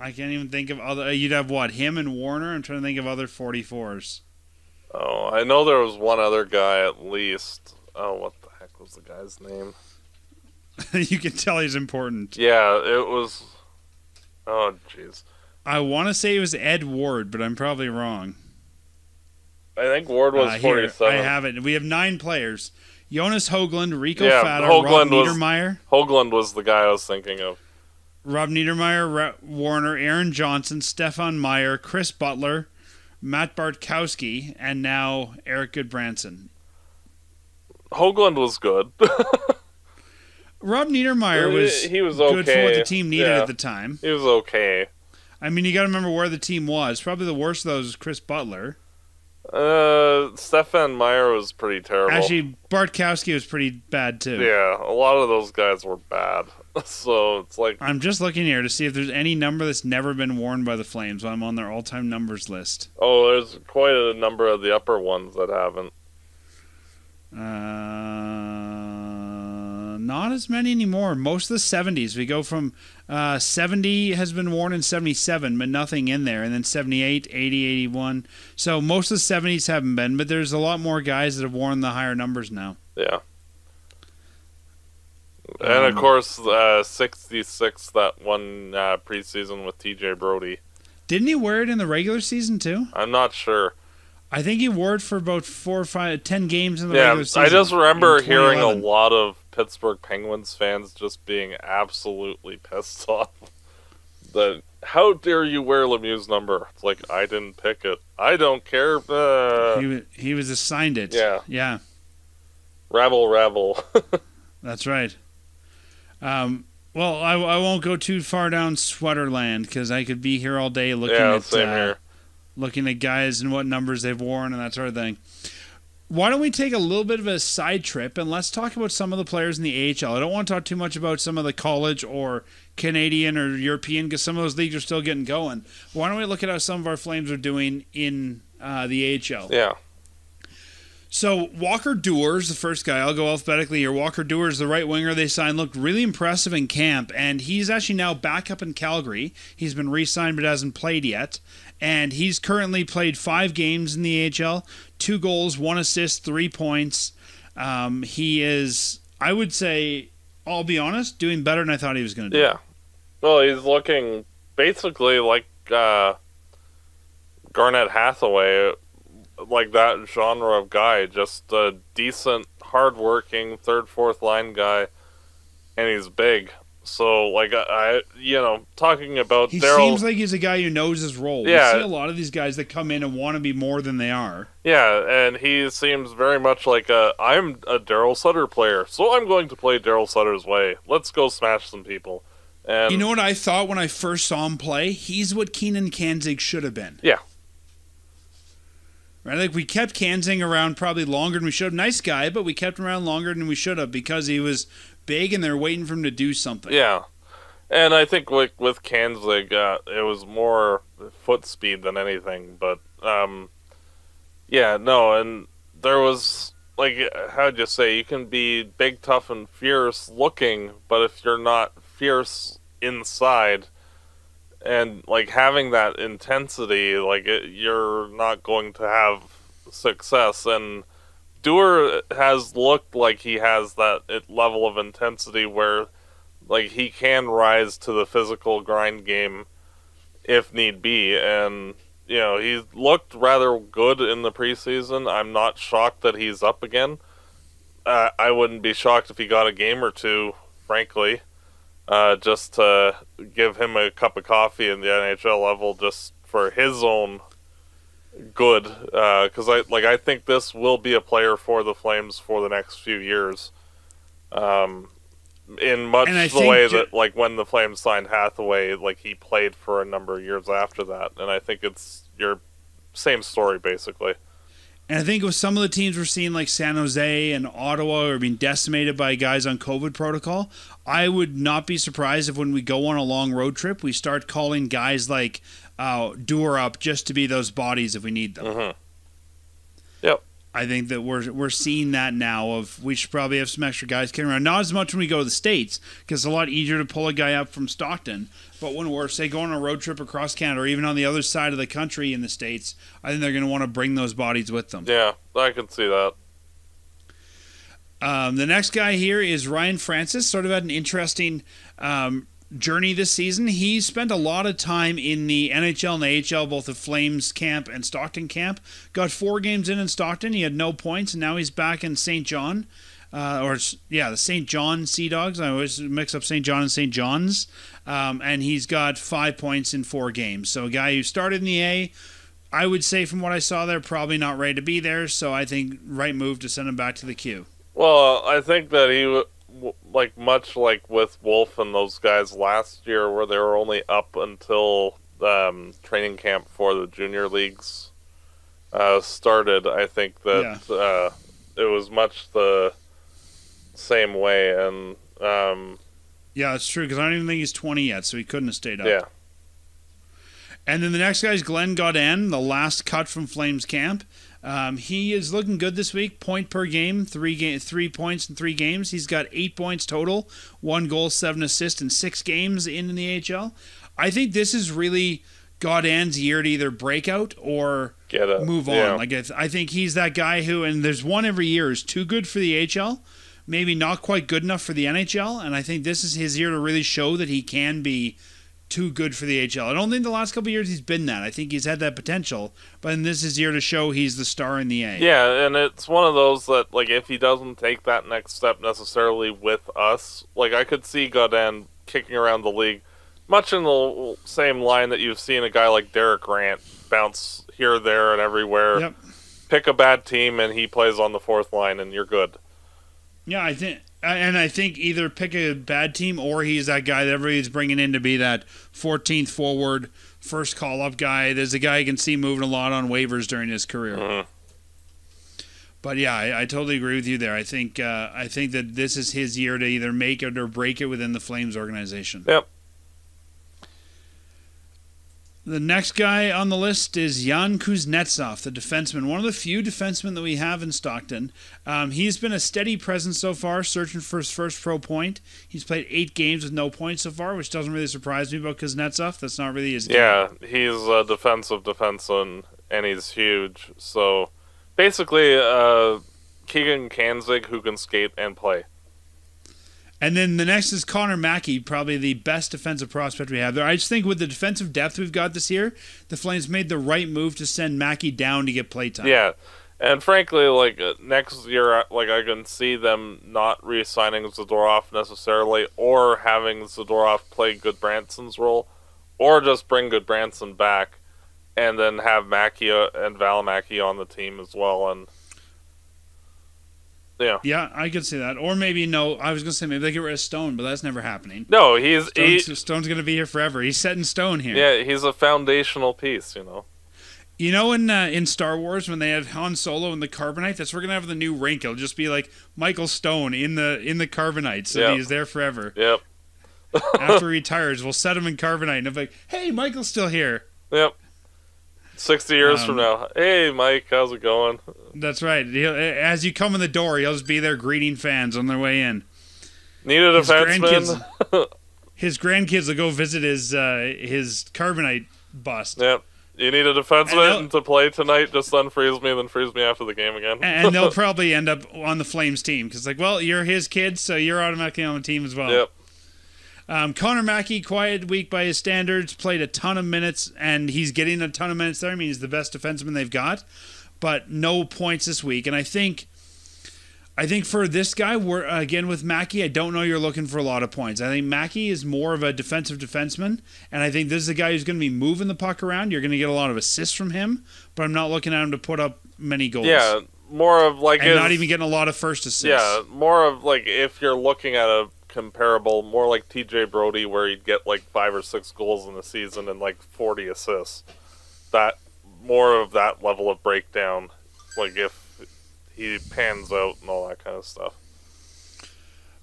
I can't even think of other. You'd have what? Him and Warner? I'm trying to think of other 44s. Oh, I know there was one other guy at least. Oh, what the heck was the guy's name? You can tell he's important. Yeah, it was. Oh, jeez. I want to say it was Ed Ward, but I'm probably wrong. I think Ward was 47. Here, I have it. We have 9 players: Jonas Hoagland, Rico Fatta, Rob Niedermeyer. Hoagland was the guy I was thinking of. Rob Niedermeyer, Warner, Aaron Johnson, Stefan Meyer, Chris Butler, Matt Bartkowski, and now Eric Gudbranson. Hoagland was good. Rob Niedermeyer was okay. Good for what the team needed at the time. He was okay. I mean, you got to remember where the team was. Probably the worst of those was Chris Butler. Stefan Meyer was pretty terrible. Actually, Bartkowski was pretty bad, too. Yeah, a lot of those guys were bad. So it's like, I'm just looking here to see if there's any number that's never been worn by the Flames. I'm on their all-time numbers list. Oh, there's quite a number of the upper ones that haven't. Not as many anymore. Most of the 70s. We go from 70 has been worn in 77, but nothing in there. And then 78, 80, 81. So most of the 70s haven't been, but there's a lot more guys that have worn the higher numbers now. Yeah. And, of course, 66, that one preseason with TJ Brody. Didn't he wear it in the regular season, too? I'm not sure. I think he wore it for about 4 or 5, 10 games in the regular season. I just remember hearing a lot of Pittsburgh Penguins fans just being absolutely pissed off. How dare you wear Lemieux's number? It's like, I didn't pick it. I don't care. He was assigned it. Yeah. Yeah. Rabble, rabble. That's right. Well, I won't go too far down Sweaterland because I could be here all day looking at guys and what numbers they've worn and that sort of thing. Why don't we take a little bit of a side trip and let's talk about some of the players in the AHL. I don't want to talk too much about some of the college or Canadian or European because some of those leagues are still getting going. Why don't we look at how some of our Flames are doing in the AHL? Yeah. So Walker Doer's the first guy. I'll go alphabetically here. Walker Doer's the right winger they signed. Looked really impressive in camp, and he's actually now back up in Calgary. He's been re-signed but hasn't played yet. And he's currently played 5 games in the AHL, 2 goals, 1 assist, 3 points. He is, I would say, I'll be honest, doing better than I thought he was going to do. Yeah. Well, he's looking basically like Garnett Hathaway, like that genre of guy, just a decent, hard-working, 3rd, 4th line guy, and he's big. So, like, I you know, talking about Daryl... He seems like he's a guy who knows his role. Yeah. We see a lot of these guys that come in and want to be more than they are. Yeah, and he seems very much like a, I'm a Daryl Sutter player, so I'm going to play Daryl Sutter's way. Let's go smash some people. And you know what I thought when I first saw him play? He's what Keenan Kanzig should have been. Yeah. Right, like we kept Kanzig around probably longer than we should have. Nice guy, but we kept him around longer than we should have because he was big and they're waiting for him to do something. Yeah. And I think with Kanzig, it was more foot speed than anything. But, yeah, no, and there was, like, how'd you say, you can be big, tough, and fierce looking, but if you're not fierce inside... And, like, having that intensity, like, you're not going to have success. And Duehr has looked like he has that level of intensity where, like, he can rise to the physical grind game if need be. And, you know, he looked rather good in the preseason. I'm not shocked that he's up again. I wouldn't be shocked if he got a game or two, frankly. Just to give him a cup of coffee in the NHL level, just for his own good, because I think this will be a player for the Flames for the next few years, in much the way that like when the Flames signed Hathaway, like he played for a number of years after that, and I think it's your same story basically. And I think with some of the teams we're seeing, like San Jose and Ottawa, are being decimated by guys on COVID protocol, I would not be surprised if when we go on a long road trip, we start calling guys like Duehr up just to be those bodies if we need them. Mm-hmm. Yep. I think that we're seeing that now. Of we should probably have some extra guys carrying around. Not as much when we go to the States because it's a lot easier to pull a guy up from Stockton. But when we're, say, going on a road trip across Canada or even on the other side of the country in the States, I think they're going to want to bring those bodies with them. Yeah, I can see that. The next guy here is Ryan Francis. Sort of had an interesting journey this season. He spent a lot of time in the NHL and AHL, both the Flames camp and Stockton camp. Got 4 games in Stockton. He had no points, and now he's back in St. John. The St. John Sea Dogs. I always mix up St. John and St. John's. And he's got 5 points in 4 games. So a guy who started in the A, I would say from what I saw there, probably not ready to be there. So I think right move to send him back to the Q. Well, I think that he, like much like with Wolf and those guys last year where they were only up until training camp for the junior leagues started, I think that it was much the same way. And yeah, it's true, because I don't even think he's 20 yet, so he couldn't have stayed up. Yeah. And then the next guy is Glenn Gaudin, the last cut from Flames camp. He is looking good this week, point per game, 3 points in 3 games. He's got 8 points total, 1 goal, 7 assists in 6 games in the AHL. I think this is really Gaudin's year to either break out or move on. Yeah. Like I think he's that guy who, and there's one every year, is too good for the AHL, maybe not quite good enough for the NHL, and I think this is his year to really show that he can be too good for the AHL. I don't think the last couple of years he's been that. I think he's had that potential, but in this is year to show he's the star in the A. Yeah, and it's one of those that, like, if he doesn't take that next step necessarily with us, like, I could see Gaudin kicking around the league, much in the same line that you've seen a guy like Derek Ryan bounce here, there, and everywhere. Yep. Pick a bad team, and he plays on the 4th line, and you're good. Yeah, I think either pick a bad team or he's that guy that everybody's bringing in to be that 14th forward, first call-up guy. There's a guy you can see moving a lot on waivers during his career. Mm-hmm. But yeah, I totally agree with you there. I think that this is his year to either make it or break it within the Flames organization. Yep. The next guy on the list is Jan Kuznetsov, the defenseman, one of the few defensemen that we have in Stockton. He's been a steady presence so far, searching for his first pro point. He's played 8 games with no points so far, which doesn't really surprise me about Kuznetsov. That's not really his game. Yeah, he's a defensive defenseman, and he's huge. So basically Keegan Kanzig, who can skate and play. And then the next is Connor Mackey, probably the best defensive prospect we have there. I just think with the defensive depth we've got this year, the Flames made the right move to send Mackey down to get play time. Yeah, And frankly, like, next year, like, I can see them not re-signing Zadorov necessarily, or having Zadorov play Gudbranson's role, or just bring Gudbranson back, and then have Mackey and Välimäki on the team as well, and... Yeah. Yeah, I could see that. Or maybe, no, I was going to say maybe they get rid of Stone, but that's never happening. No, Stone's going to be here forever. He's set in stone here. Yeah, he's a foundational piece, you know. You know, in Star Wars, when they had Han Solo and the Carbonite, that's we're going to have the new rank. It'll just be like Michael Stone in the Carbonite, so he's there forever. Yep. After he retires, we'll set him in Carbonite, and I'm like, hey, Michael's still here. Yep. 60 years from now. Hey, Mike, how's it going? That's right. As you come in the door, he'll just be there greeting fans on their way in. Need a defenseman? His grandkids will go visit his Carbonite bust. Yep. You need a defenseman to play tonight? Just unfreeze me, then freeze me after the game again. And they'll probably end up on the Flames team. Because, like, well, you're his kid, so you're automatically on the team as well. Yep. Connor Mackey, quiet week by his standards, played a ton of minutes, and he's getting a ton of minutes there. I mean, he's the best defenseman they've got, but no points this week. And I think for this guy, we're again with Mackey, I don't know you're looking for a lot of points. I think Mackey is more of a defensive defenseman, and I think this is a guy who's going to be moving the puck around. You're going to get a lot of assists from him, but I'm not looking at him to put up many goals. Yeah, more of like... And not even getting a lot of first assists. Yeah, more of like if you're looking at a comparable, more like TJ Brody, where he'd get like 5 or 6 goals in the season and like 40 assists. That more of that level of breakdown, like if he pans out and all that kind of stuff.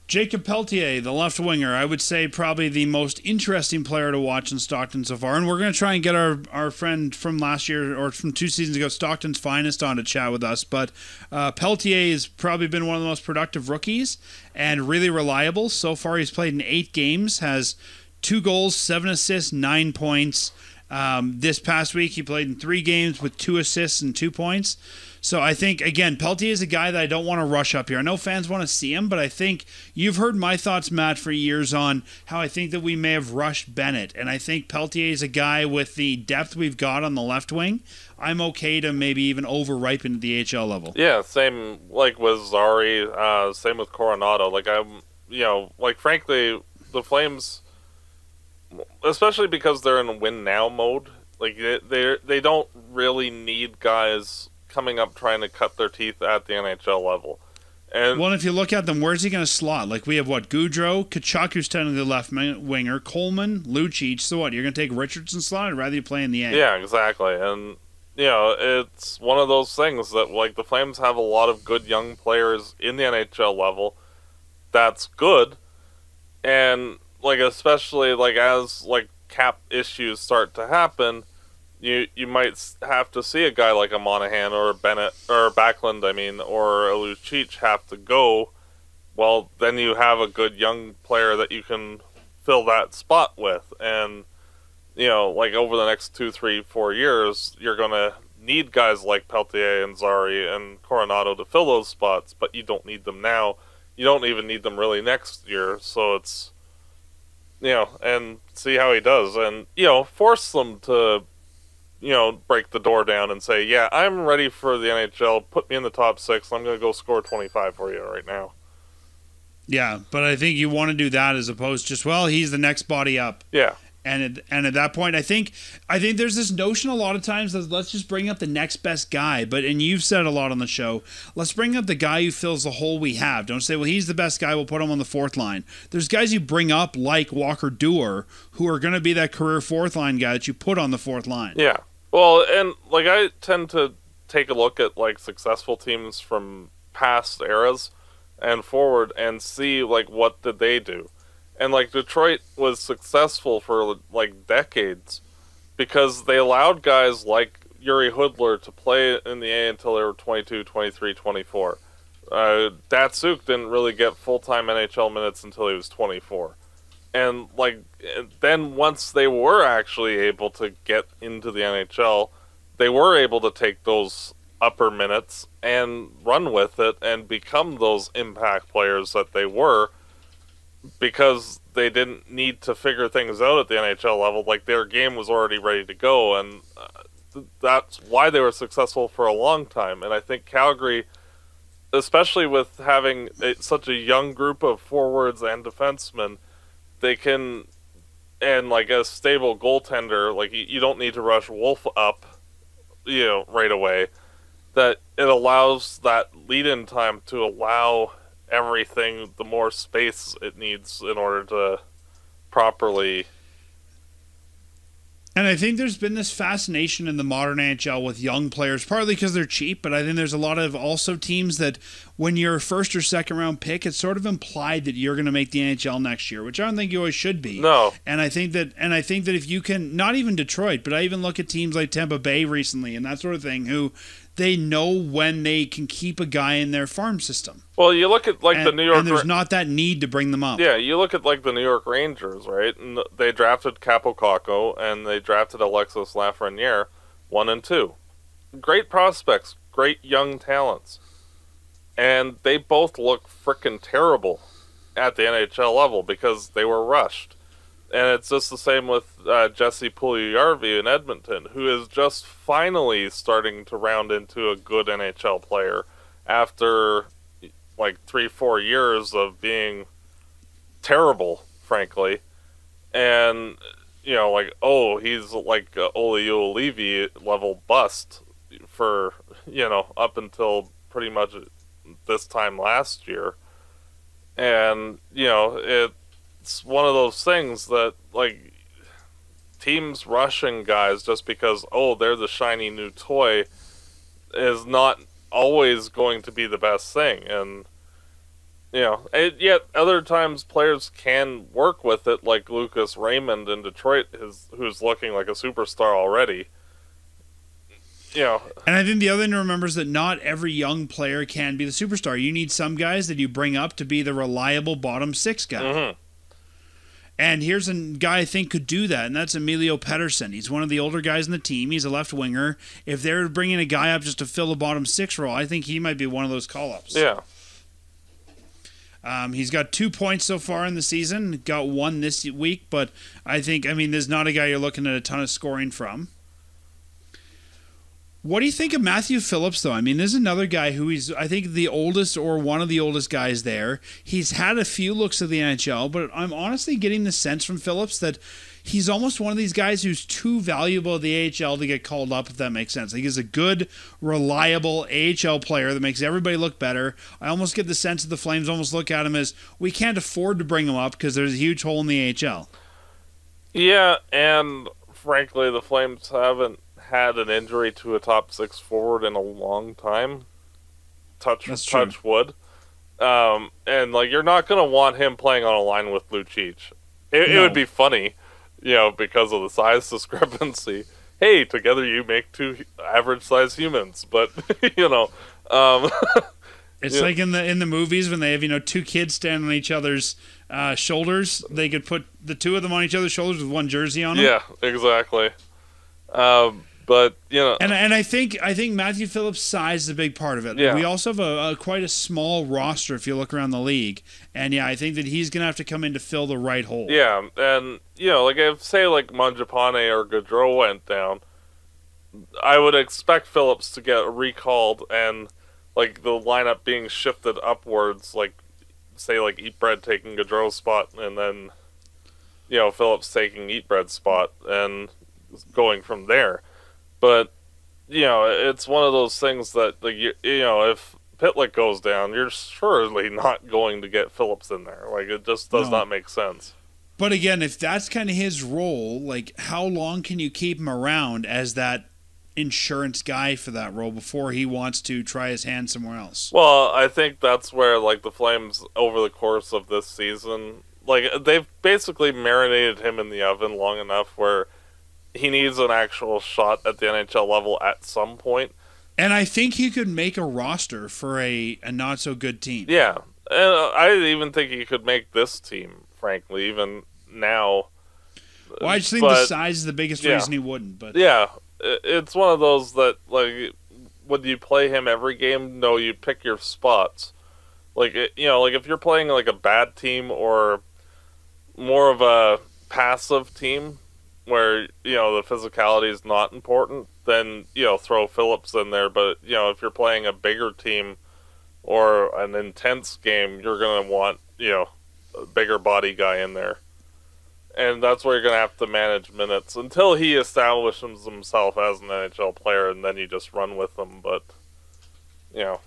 Jakob Pelletier, the left winger, I would say probably the most interesting player to watch in Stockton so far. And we're going to try and get our friend from last year, or from 2 seasons ago, Stockton's Finest, on to chat with us. But Pelletier has probably been one of the most productive rookies and really reliable. So far he's played in 8 games, has 2 goals, 7 assists, 9 points. This past week he played in 3 games with 2 assists and 2 points. So I think, again, Pelletier is a guy that I don't want to rush up here. I know fans want to see him, but I think you've heard my thoughts, Matt, for years on how I think that we may have rushed Bennett. And I think Pelletier is a guy with the depth we've got on the left wing. I'm okay to maybe even over-ripen at the HL level. Yeah, same like with Zary, same with Coronado. Like, I'm, you know, like, frankly, the Flames, especially because they're in win-now mode, like, they don't really need guys coming up trying to cut their teeth at the NHL level. And well, if you look at them, where's he going to slot? Like, we have what? Gaudreau, Kachuk, who's technically the left winger, Coleman, Lucic. So what? You're going to take Richardson's slot? I'd rather you play in the end. Yeah, exactly. And, you know, it's one of those things that, like, the Flames have a lot of good young players in the NHL level. That's good. And, like, especially, like, as, like, cap issues start to happen, you might have to see a guy like a Monahan or a Bennett or a Backlund, I mean, or a Lucic have to go. Well, then you have a good young player that you can fill that spot with, and you know, like over the next 2, 3, 4 years, you're gonna need guys like Pelletier and Zary and Coronado to fill those spots, but you don't need them now. You don't even need them really next year, so it's, you know, and see how he does, and you know, force them to, you know, break the door down and say, yeah, I'm ready for the NHL. Put me in the top 6. I'm going to go score 25 for you right now. Yeah, but I think you want to do that as opposed to just, well, he's the next body up. Yeah. And at that point, I think there's this notion a lot of times that let's just bring up the next best guy. But, and you've said a lot on the show, let's bring up the guy who fills the hole we have. Don't say, well, he's the best guy, we'll put him on the 4th line. There's guys you bring up like Walker Duehr who are going to be that career 4th line guy that you put on the 4th line. Yeah. Well, and like I tend to take a look at like successful teams from past eras and forward and see like what did they do. And like Detroit was successful for like decades because they allowed guys like Yuri Hudler to play in the A until they were 22, 23, 24. Datsuk didn't really get full-time NHL minutes until he was 24. And like then once they were actually able to get into the NHL, they were able to take those upper minutes and run with it and become those impact players that they were, because they didn't need to figure things out at the NHL level. Like their game was already ready to go. And that's why they were successful for a long time. And I think Calgary, especially with having such a young group of forwards and defensemen, they can, and like a stable goaltender, like you don't need to rush Wolf up, you know, right away. That it allows that lead-in time to allow everything the more space it needs in order to properly. And I think there's been this fascination in the modern NHL with young players, partly because they're cheap, but I think there's a lot of also teams that when you're a first or second round pick, it's sort of implied that you're going to make the NHL next year, which I don't think you always should be. No. And I think that if you can, not even Detroit, but I even look at teams like Tampa Bay recently and that sort of thing, who they know when they can keep a guy in their farm system. Well, you look at like the New York, and there's not that need to bring them up. Yeah, you look at like the New York Rangers, right? And they drafted Capocacco and they drafted Alexis Lafreniere, 1 and 2. Great prospects, great young talents. And they both look frickin' terrible at the NHL level because they were rushed. And it's just the same with Jesse Puljujarvi in Edmonton, who is just finally starting to round into a good NHL player after like 3-4 years of being terrible, frankly. And, you know, like, oh, he's like Olli Juolevi level bust for, you know, up until pretty much this time last year. And, you know, it's one of those things that like teams rushing guys just because, oh, they're the shiny new toy is not always going to be the best thing. And, you know, and yet other times players can work with it, like Lucas Raymond in Detroit, who's looking like a superstar already. Yeah. And I think the other thing to remember is that not every young player can be the superstar. You need some guys that you bring up to be the reliable bottom six guy. Mm-hmm. And here's a guy I think could do that, and that's Emilio Pettersson. He's one of the older guys in the team. He's a left winger. If they're bringing a guy up just to fill the bottom six role, I think he might be one of those call-ups. Yeah. He's got 2 points so far in the season. Got 1 this week, but I think, I mean, there's not a guy you're looking at a ton of scoring from. What do you think of Matthew Phillips, though? I mean, there's another guy who is, I think, the oldest or one of the oldest guys there. He's had a few looks at the NHL, but I'm honestly getting the sense from Phillips that he's almost one of these guys who's too valuable to the AHL to get called up, if that makes sense. Like, he's a good, reliable AHL player that makes everybody look better. I almost get the sense that the Flames almost look at him as, we can't afford to bring him up because there's a huge hole in the AHL. Yeah, and frankly, the Flames haven't had an injury to a top six forward in a long time. Touch wood. And like, you're not going to want him playing on a line with Lucic. It would be funny, you know, because of the size discrepancy. Hey, together you make 2 average size humans, but you know, it's like in the movies when they have, you know, 2 kids stand on each other's shoulders. They could put the 2 of them on each other's shoulders with 1 jersey on them. Yeah, exactly. But you know, and I think Matthew Phillips' size is a big part of it. Yeah. We also have a quite a small roster if you look around the league, and yeah, I think that he's gonna have to come in to fill the right hole. Yeah, and you know, like if say like Mangiapane or Gaudreau went down, I would expect Phillips to get recalled and like the lineup being shifted upwards, like say like Eatbread taking Gaudreau's spot, and then you know Phillips taking Eatbread's spot, and going from there. But you know, it's one of those things that like you know, if Pitlick goes down, you're surely not going to get Phillips in there. Like it just does not make sense. But again, if that's kind of his role, like how long can you keep him around as that insurance guy for that role before he wants to try his hand somewhere else? Well, I think that's where like the Flames over the course of this season, like they've basically marinated him in the oven long enough where he needs an actual shot at the NHL level at some point. And I think he could make a roster for a not-so-good team. Yeah. And I even think he could make this team, frankly, even now. Well, I just think the size is the biggest reason he wouldn't. But yeah, it's one of those that, like, would you play him every game? No, you pick your spots. Like, you know, like if you're playing, like, a bad team or more of a passive team, where, you know, the physicality is not important, then, you know, throw Phillips in there. But, you know, if you're playing a bigger team or an intense game, you're going to want, you know, a bigger body guy in there. And that's where you're going to have to manage minutes until he establishes himself as an NHL player, and then you just run with him. But, you know,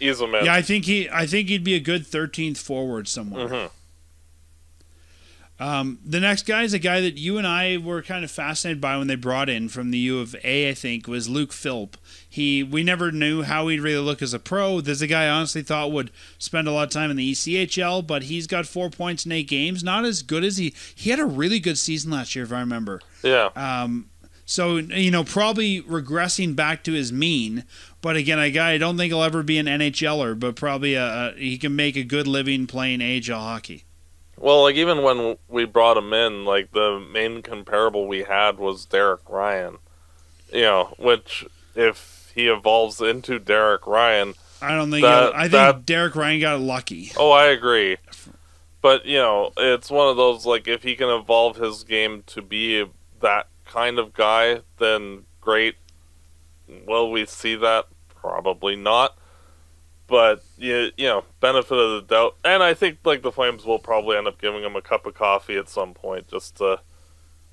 ease him in. Yeah, I think he'd be a good 13th forward somewhere. Mm-hmm. The next guy is a guy that you and I were kind of fascinated by when they brought in from the U of A, I think, was Luke Philp. We never knew how he'd really look as a pro. This is a guy I honestly thought would spend a lot of time in the ECHL, but he's got 4 points in 8 games. Not as good as he had a really good season last year, if I remember. Yeah. So, you know, probably regressing back to his mean. But again, a guy I don't think he'll ever be an NHLer, but probably he can make a good living playing AHL hockey. Well, like, even when we brought him in, like, the main comparable we had was Derek Ryan. You know, which, if he evolves into Derek Ryan... I don't think... I think Derek Ryan got lucky. Oh, I agree. But, you know, it's one of those, like, if he can evolve his game to be that kind of guy, then great. Will we see that? Probably not. But, you know, benefit of the doubt. And I think, like, the Flames will probably end up giving him a cup of coffee at some point, just to,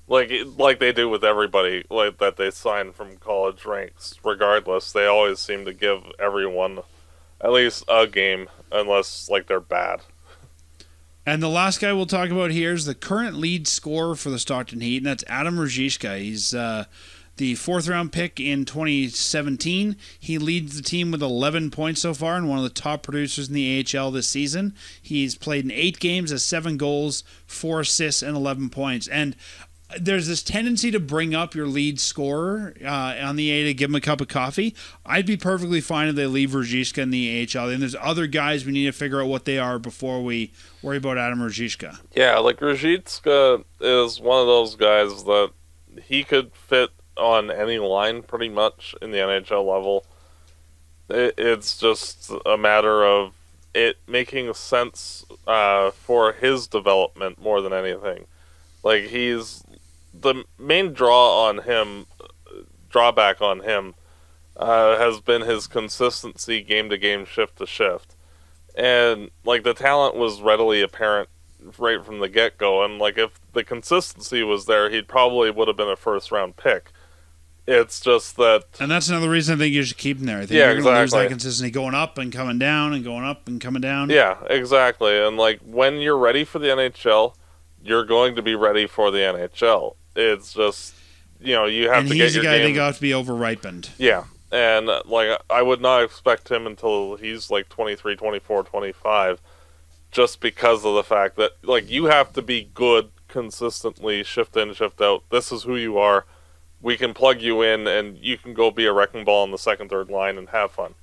like they do with everybody that they sign from college ranks. Regardless, they always seem to give everyone at least a game, unless, like, they're bad. And the last guy we'll talk about here is the current lead scorer for the Stockton Heat, and that's Adam Ružička. He's... the 4th-round pick in 2017, he leads the team with 11 points so far and one of the top producers in the AHL this season. He's played in 8 games, has 7 goals, 4 assists, and 11 points. And there's this tendency to bring up your lead scorer on the A to give him a cup of coffee. I'd be perfectly fine if they leave Ružička in the AHL. And there's other guys we need to figure out what they are before we worry about Adam Ružička. Yeah, like, Ružička is one of those guys that he could fit on any line pretty much in the NHL level. It's just a matter of it making sense for his development more than anything. Like, he's the main drawback on him has been his consistency game to game, shift to shift. And, like, the talent was readily apparent right from the get go, and, like, if the consistency was there, he probably would have been a 1st-round pick. It's just that... And that's another reason I think you should keep him there. I think yeah, you're gonna lose that consistency going up and coming down and going up and coming down. Yeah, exactly. And, like, when you're ready for the NHL, you're going to be ready for the NHL. It's just, you know, you have to get your game... And he's a guy that got to be over-ripened. Yeah. And, like, I would not expect him until he's, like, 23, 24, 25, just because of the fact that, like, you have to be good consistently, shift in, shift out. This is who you are. We can plug you in, and you can go be a wrecking ball on the 2nd, 3rd line and have fun.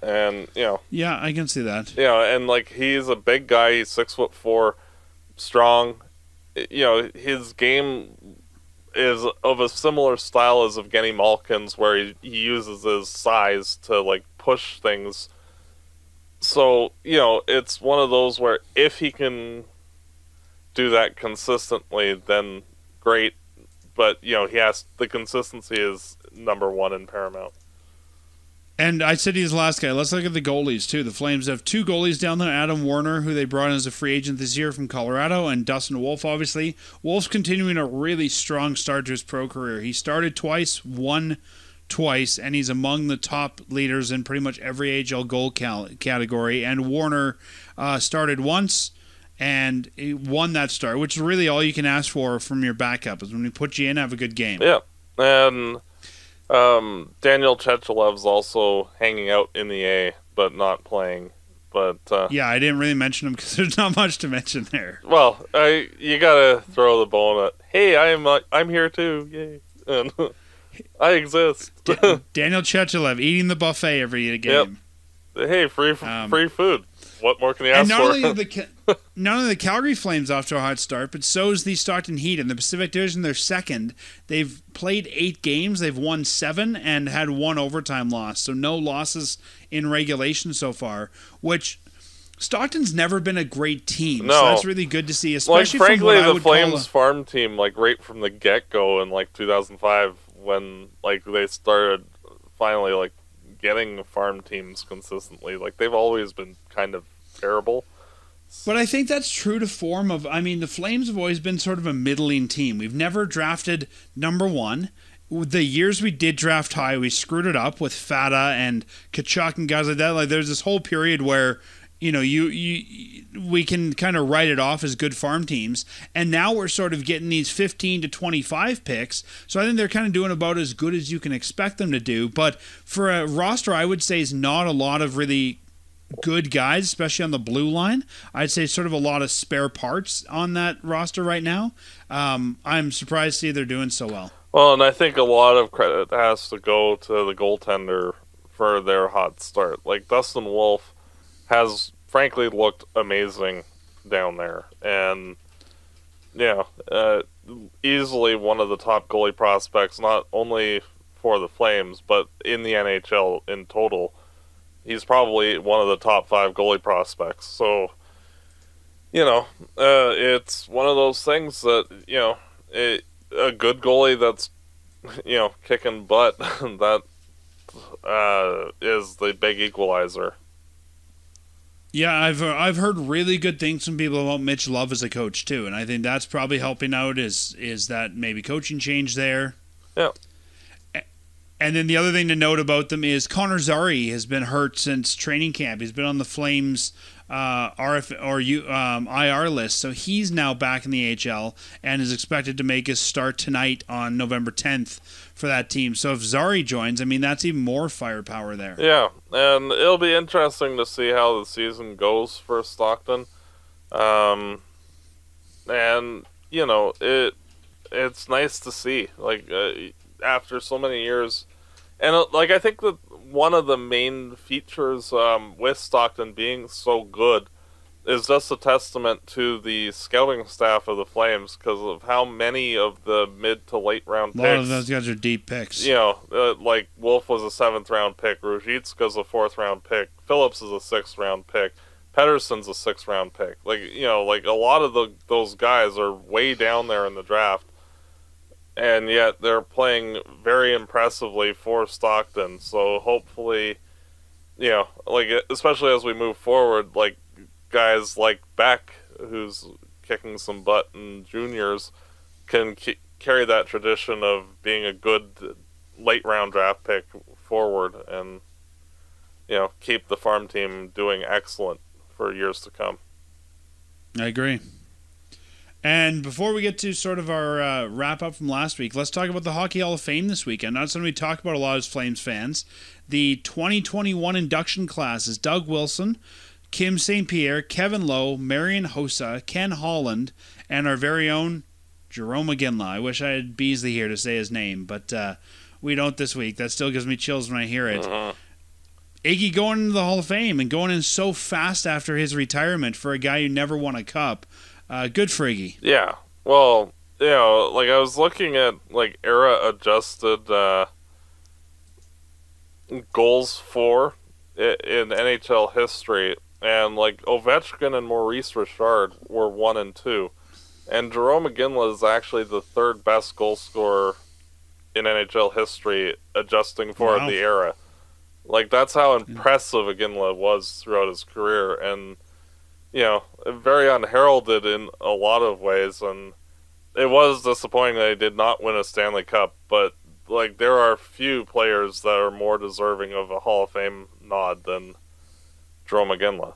And, you know. Yeah, I can see that. Yeah, you know, and, like, he's a big guy. He's 6'4", strong. You know, his game is of a similar style as Evgeny Malkin's, where he uses his size to, like, push things. So, you know, it's one of those where if he can do that consistently, then great. But, you know, the consistency is #1 and paramount. And I said he's the last guy. Let's look at the goalies, too. The Flames have 2 goalies down there. Adam Werner, who they brought in as a free agent this year from Colorado, and Dustin Wolf, obviously. Wolf's continuing a really strong start to his pro career. He started twice, won twice, and he's among the top leaders in pretty much every AHL goal category. And Werner started once, and he won that start, which is really all you can ask for from your backup, is when we put you in, have a good game. Yeah. And Daniel Chechelev's also hanging out in the A, but not playing. But yeah, I didn't really mention him because there's not much to mention there. Well, you gotta throw the bone at, hey, I'm here too, yay, and I exist. Daniel Chechelev eating the buffet every game. Yep. Hey, free food. What more can you ask for? Not only the Calgary Flames off to a hot start, but so is the Stockton Heat. In the Pacific Division, they're 2nd. They've played 8 games. They've won 7 and had 1 overtime loss. So no losses in regulation so far, which Stockton's never been a great team. No. So that's really good to see. Especially, like, frankly, the Flames farm team, like, right from the get-go in, like, 2005, when like they started finally like getting farm teams consistently. Like they've always been kind of terrible. But I think that's true to form of, I mean, the Flames have always been sort of a middling team. We've never drafted number one. The years we did draft high, we screwed it up with Fata and Kachuk and guys like that. Like there's this whole period where, you know, we can kind of write it off as good farm teams. And now we're sort of getting these 15 to 25 picks. So I think they're kind of doing about as good as you can expect them to do. But for a roster, I would say is not a lot of really good guys, especially on the blue line. I'd say sort of a lot of spare parts on that roster right now. I'm surprised to see they're doing so well. Well, and I think a lot of credit has to go to the goaltender for their hot start. Like Dustin Wolf has frankly looked amazing down there, and yeah, easily one of the top goalie prospects, not only for the Flames but in the NHL in total. He's probably one of the top 5 goalie prospects. So, you know, it's one of those things that, you know, a good goalie that's, you know, kicking butt, that is the big equalizer. Yeah, I've heard really good things from people about Mitch Love as a coach too, and I think that's probably helping out is that maybe coaching change there. Yeah. And then the other thing to note about them is Connor Zary has been hurt since training camp. He's been on the Flames IR list, so he's now back in the AHL and is expected to make his start tonight on November 10th for that team. So if Zary joins, I mean, that's even more firepower there. Yeah, and it'll be interesting to see how the season goes for Stockton. And, you know, it's nice to see. Like, after so many years, and like I think that one of the main features with Stockton being so good is just a testament to the scouting staff of the Flames, because of how many of the mid to late round picks, a lot of those guys are deep picks, you know, like Wolf was a 7th round pick, Ružička's a 4th round pick, Phillips is a 6th round pick, Pettersson's a 6th round pick. Like, you know, like a lot of those guys are way down there in the draft, and yet they're playing very impressively for Stockton. So hopefully, you know, like especially as we move forward, like guys like Beck, who's kicking some butt in juniors, can carry that tradition of being a good late round draft pick forward, and, you know, keep the farm team doing excellent for years to come. I agree. And before we get to sort of our wrap-up from last week, let's talk about the Hockey Hall of Fame this weekend. Not something we talk about a lot as Flames fans. The 2021 induction class is Doug Wilson, Kim St. Pierre, Kevin Lowe, Marian Hossa, Ken Holland, and our very own Jarome Iginla. I wish I had Beasley here to say his name, but we don't this week. That still gives me chills when I hear it. Iggy going into the Hall of Fame and going in so fast after his retirement for a guy who never won a cup. Good for Iggy. Yeah. Well, you know, like I was looking at like era adjusted goals for in NHL history, and like Ovechkin and Maurice Richard were 1 and 2, and Jarome Iginla is actually the 3rd best goal scorer in NHL history, adjusting for the era. Like that's how impressive Iginla was throughout his career, and, you know, very unheralded in a lot of ways, and it was disappointing that he did not win a Stanley Cup, but like there are few players that are more deserving of a Hall of Fame nod than Jarome Iginla.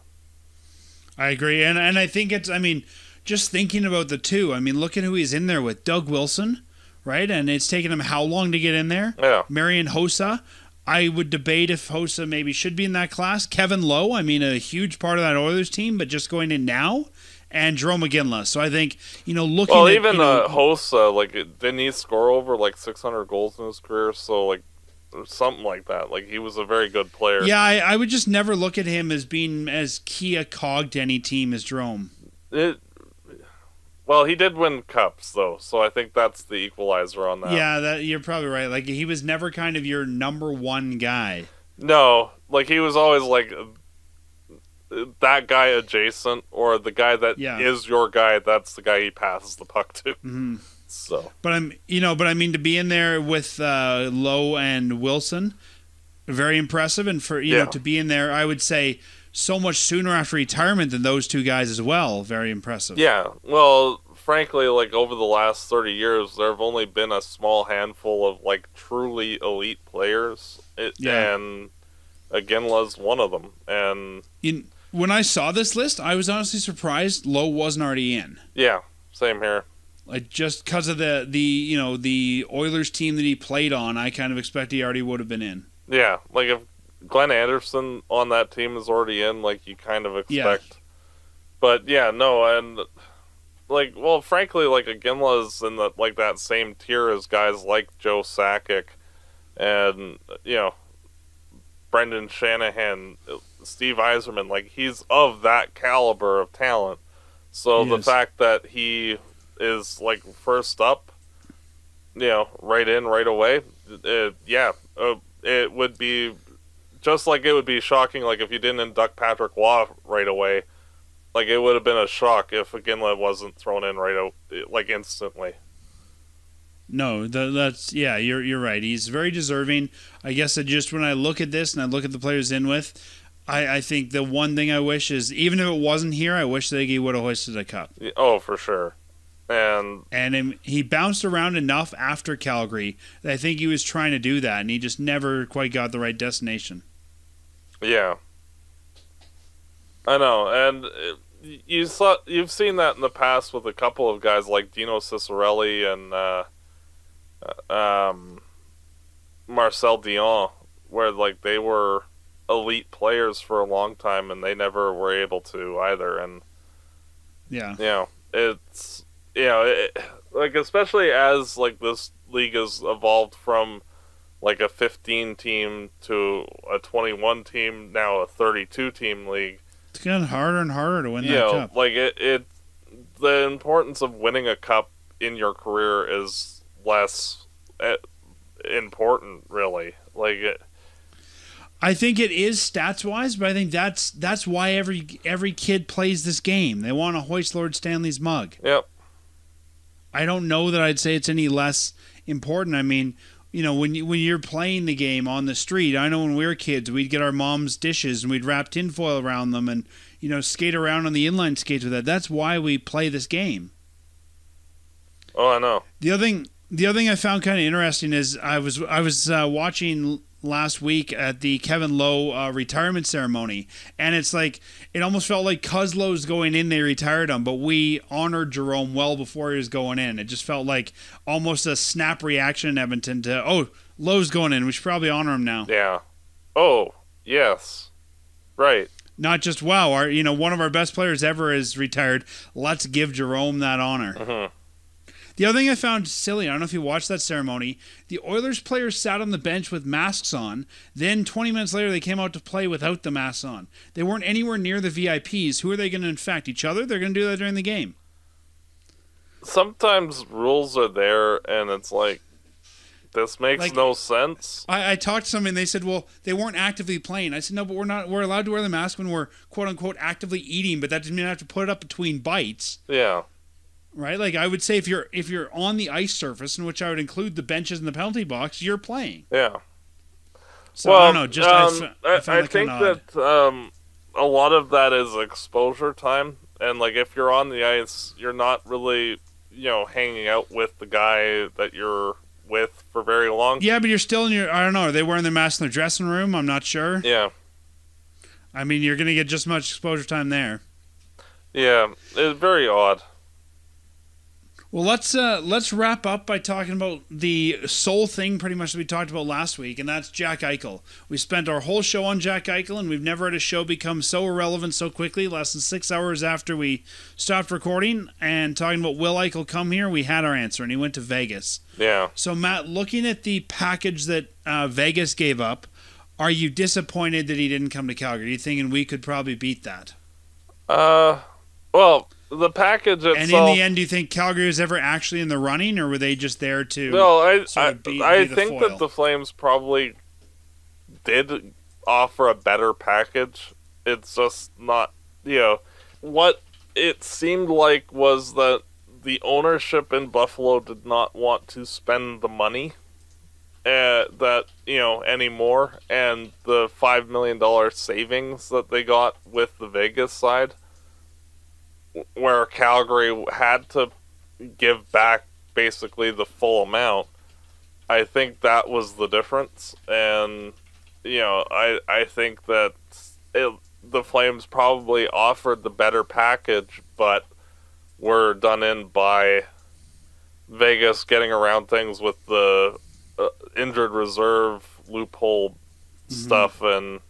I agree, and I think it's, I mean, just thinking about the two, I mean, look at who he's in there with. Doug Wilson, right? And it's taken him how long to get in there? Yeah. Marian Hossa. I would debate if Hossa maybe should be in that class. Kevin Lowe, I mean, a huge part of that Oilers team, but just going in now, and Jarome Iginla. So I think, you know, looking at... Well, even Hossa, like, didn't he score over, like, 600 goals in his career? So, like, or something like that. Like, he was a very good player. Yeah, I would just never look at him as being as key a cog to any team as Jarome. Well, he did win cups, though, so I think that's the equalizer on that. Yeah, you're probably right. Like, he was never kind of your number one guy. No, like, he was always, like, that guy adjacent, or the guy that is your guy, that's the guy he passes the puck to. Mm-hmm. So, but I mean to be in there with Lowe and Wilson, very impressive, and for you know to be in there, I would say so much sooner after retirement than those two guys as well. Very impressive. Yeah. Well, frankly, like over the last 30 years, there have only been a small handful of like truly elite players, and Againla's one of them. And when I saw this list, I was honestly surprised Lowe wasn't already in. Yeah, same here. Like just because of the Oilers team that he played on, I kind of expect he already would have been in. Yeah, like if Glenn Anderson on that team is already in, like you kind of expect. Yeah. But yeah, no, and like well, frankly, like Iginla is in the like that same tier as guys like Joe Sakic, and Brendan Shanahan, Steve Yzerman. Like he's of that caliber of talent. So the fact that he is like first up, right in right away. It would be just like it would be shocking. Like if you didn't induct Patrick Waugh right away, like it would have been a shock if Iginla wasn't thrown in right out like instantly. No, you're right. He's very deserving. I guess I just when I look at this and I look at the players in with, I think the one thing I wish is even if it wasn't here, I wish that he would have hoisted a cup. Oh, for sure. And he bounced around enough after Calgary that I think he was trying to do that, and he just never quite got the right destination. Yeah, I know, and you've seen that in the past with a couple of guys like Dino Ciccarelli and Marcel Dion, where like they were elite players for a long time and they never were able to either. And it's. Like especially as like this league has evolved from like a 15 team to a 21 team, now a 32 team league. It's getting harder and harder to win that cup. Like the importance of winning a cup in your career is less important, really. Like I think it is stats-wise, but I think that's why every kid plays this game. They want to hoist Lord Stanley's mug. Yep. I don't know that I'd say it's any less important. I mean, when you're playing the game on the street, I know when we were kids, we'd get our mom's dishes and we'd wrap tinfoil around them and, skate around on the inline skates with that. That's why we play this game. Oh, I know. The other thing I found kind of interesting is I was watching last week at the Kevin Lowe retirement ceremony, and it's like it almost felt like Lowe's going in, they retired him, but we honored Jerome well before he was going in. It just felt like almost a snap reaction in Edmonton to Lowe's going in, we should probably honor him now. Yeah. Oh yes, right. Not just wow, our one of our best players ever is retired. Let's give Jerome that honor. Mm-hmm. The other thing I found silly, I don't know if you watched that ceremony, the Oilers players sat on the bench with masks on. Then 20 minutes later, they came out to play without the masks on. They weren't anywhere near the VIPs. Who are they going to infect? Each other? They're going to do that during the game. Sometimes rules are there, and it's like, this makes no sense. I talked to somebody, and they said, well, they weren't actively playing. I said, no, but we're allowed to wear the mask when we're, quote-unquote, actively eating, but that doesn't mean I have to put it up between bites. Yeah. Right, like I would say, if you're on the ice surface, in which I would include the benches and the penalty box, you're playing. Yeah. So well, I don't know. Just I think that a lot of that is exposure time, and like if you're on the ice, you're not really hanging out with the guy that you're with for very long. Yeah, but you're still in your. I don't know. Are they wearing their mask in their dressing room? I'm not sure. Yeah. I mean, you're gonna get just as much exposure time there. Yeah, it's very odd. Well, let's wrap up by talking about the sole thing pretty much that we talked about last week, and that's Jack Eichel. We spent our whole show on Jack Eichel, and we've never had a show become so irrelevant so quickly, less than 6 hours after we stopped recording, and talking about will Eichel come here, we had our answer, and he went to Vegas. Yeah. So, Matt, looking at the package that Vegas gave up, are you disappointed that he didn't come to Calgary? Are you thinking we could probably beat that? Well... The package itself... And in the end, do you think Calgary was ever actually in the running, or were they just there to... No, I think foil? That the Flames probably did offer a better package. It's just not... What it seemed like was that the ownership in Buffalo did not want to spend the money that, you know, anymore, and the $5 million savings that they got with the Vegas side, where Calgary had to give back basically the full amount, I think that was the difference. And, you know, I think that the Flames probably offered the better package, but were done in by Vegas getting around things with the injured reserve loophole stuff. And,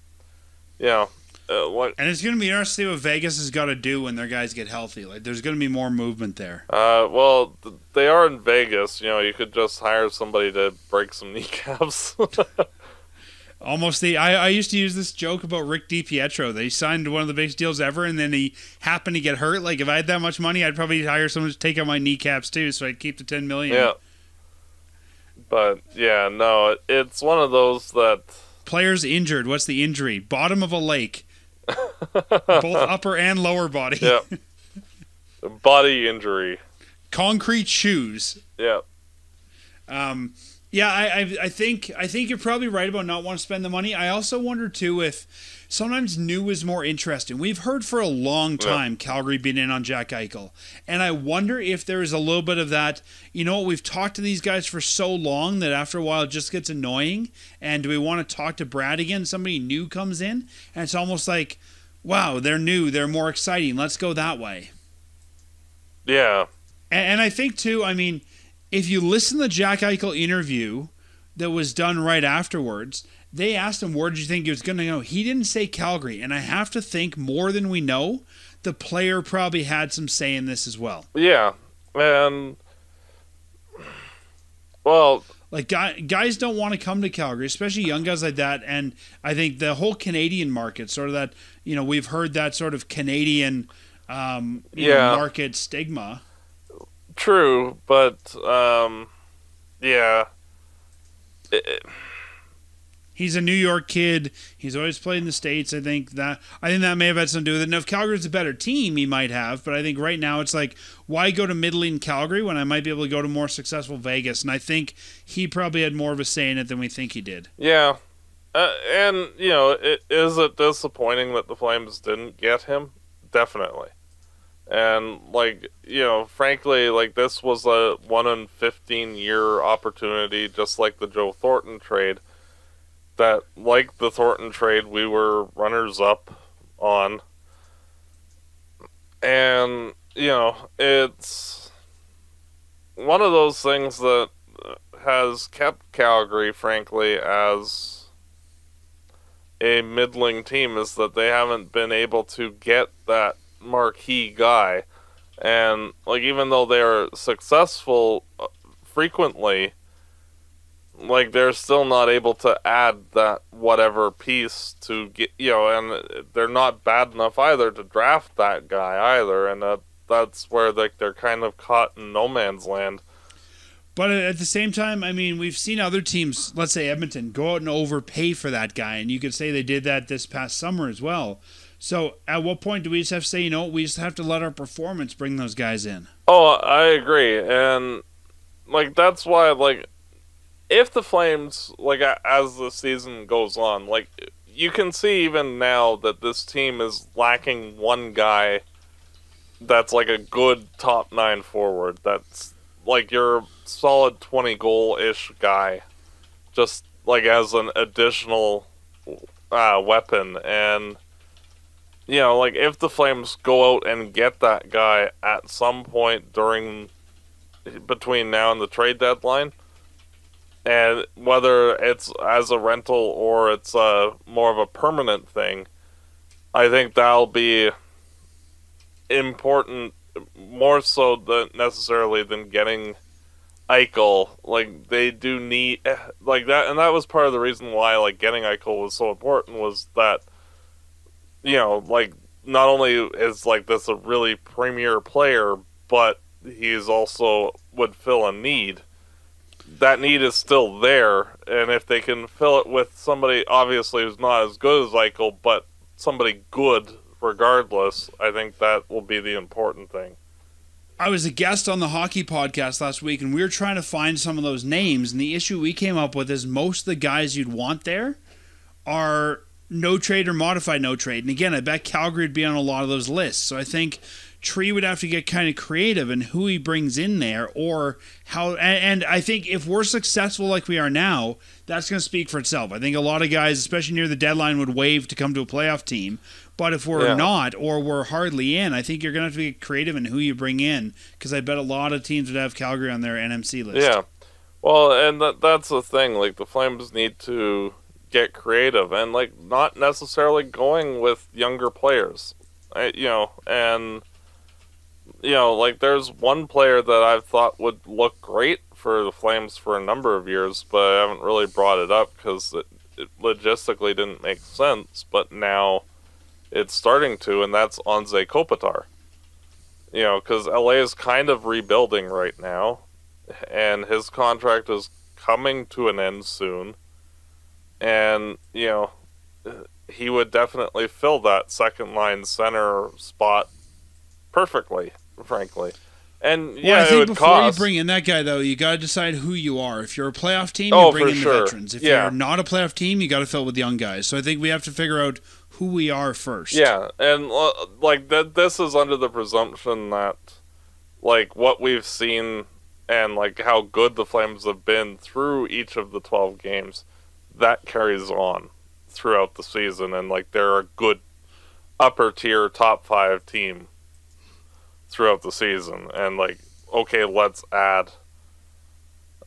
you know, and it's going to be interesting what Vegas has got to do when their guys get healthy. Like, there's going to be more movement there. Well, they are in Vegas. You know, you could just hire somebody to break some kneecaps. Almost the I used to use this joke about Rick DiPietro. They signed one of the biggest deals ever, and then he happened to get hurt. Like, if I had that much money, I'd probably hire someone to take out my kneecaps too, so I'd keep the $10 million. Yeah. But yeah, no, it's one of those that players injured. What's the injury? Bottom of a lake. Both upper and lower body. Yeah. Body injury. Concrete shoes. Yeah. Yeah, I think you're probably right about not wanting to spend the money. I also wonder too if sometimes new is more interesting. We've heard for a long time Calgary being in on Jack Eichel, and I wonder if there is a little bit of that. You know, we've talked to these guys for so long that after a while it just gets annoying. And do we want to talk to Brad again? Somebody new comes in, and it's almost like, wow, they're new, they're more exciting. Let's go that way. Yeah, and I think too. I mean, if you listen to the Jack Eichel interview that was done right afterwards, they asked him, where did you think he was going to go? He didn't say Calgary, and I have to think more than we know, the player probably had some say in this as well. Yeah, and, well, like, guys don't want to come to Calgary, especially young guys like that, and I think the whole Canadian market, sort of that, you know, we've heard that sort of Canadian you know, market stigma. True, but yeah. He's a New York kid. He's always played in the States. I think that may have had something to do with it. Now, if Calgary's a better team, he might have, but I think right now it's like, why go to middling Calgary when I might be able to go to more successful Vegas? And I think he probably had more of a say in it than we think he did. Yeah, and you know, is it disappointing that the Flames didn't get him? Definitely. And, like, you know, frankly, like, this was a 1-in-15-year opportunity, just like the Joe Thornton trade, that, like the Thornton trade, we were runners-up on. And, you know, it's one of those things that has kept Calgary, frankly, as a middling team, is that they haven't been able to get that marquee guy. And, like, even though they're successful frequently, like, they're still not able to add that whatever piece to get, you know, and they're not bad enough either to draft that guy either, and that's where, like, they're kind of caught in no man's land. But at the same time, I mean, we've seen other teams, let's say Edmonton, go out and overpay for that guy, and you could say they did that this past summer as well. So at what point do we just have to say, you know, we just have to let our performance bring those guys in? Oh, I agree. And, like, that's why, like, if the Flames, like, as the season goes on, like, you can see even now that this team is lacking one guy that's, like, a good top 9 forward. That's, like, your solid 20-goal-ish guy, just, like, as an additional weapon. And, you know, like, if the Flames go out and get that guy at some point between now and the trade deadline, and whether it's as a rental or it's more of a permanent thing, I think that'll be important, more so than necessarily than getting Eichel. Like, they do need, like, that, and that was part of the reason why, like, getting Eichel was so important, was that, you know, like, not only is, like, this a really premier player, but he's also would fill a need. That need is still there, and if they can fill it with somebody, obviously, who's not as good as Eichel, but somebody good regardless, I think that will be the important thing. I was a guest on the hockey podcast last week, and we were trying to find some of those names, and the issue we came up with is most of the guys you'd want there are no trade or modified no trade. And again, I bet Calgary would be on a lot of those lists. So I think Tree would have to get kind of creative in who he brings in there, or how. And I think if we're successful like we are now, that's going to speak for itself. I think a lot of guys, especially near the deadline, would waive to come to a playoff team. But if we're not, or we're hardly in, I think you're going to have to be creative in who you bring in, because I bet a lot of teams would have Calgary on their NMC list. Yeah. Well, and that's the thing. Like, the Flames need to get creative and, like, not necessarily going with younger players. Like, there's one player that I've thought would look great for the Flames for a number of years, but I haven't really brought it up because it logistically didn't make sense, but now it's starting to, and that's Anze Kopitar. You know, because LA is kind of rebuilding right now, and his contract is coming to an end soon, and, you know, he would definitely fill that second-line center spot perfectly, frankly. And yeah, I think it would before cost. You bring in that guy, though, you got to decide who you are. If you're a playoff team, you bring in the veterans. If you're not a playoff team, you got to fill it with young guys. So I think we have to figure out who we are first. Yeah, and like this is under the presumption that, like, what we've seen and, like, how good the Flames have been through each of the 12 games, that carries on throughout the season, and, like, they're a good upper tier top 5 team throughout the season, and, like, okay, let's add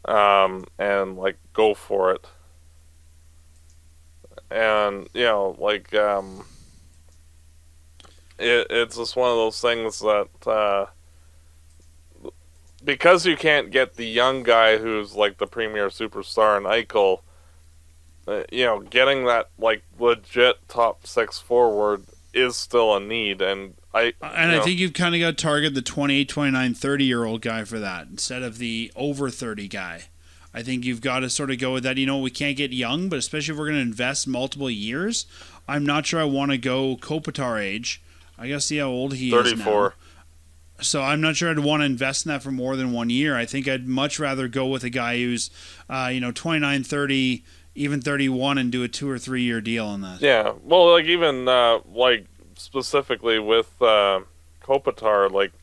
and, like, go for it. And, you know, like, it's just one of those things that because you can't get the young guy who's, like, the premier superstar in Eichel, you know, getting that, like, legit top 6 forward is still a need, and I think you've kind of got to target the 28, 29, 30-year-old guy for that instead of the over 30 guy. I think you've got to sort of go with that. You know, we can't get young, but especially if we're going to invest multiple years, I'm not sure I want to go Kopitar age. I got to see how old he 34. Is now. 34. So I'm not sure I'd want to invest in that for more than 1 year. I think I'd much rather go with a guy who's, 29, 30, even 31, and do a 2- or 3-year deal on that. Yeah, well, like, even, like, specifically with Kopitar, like,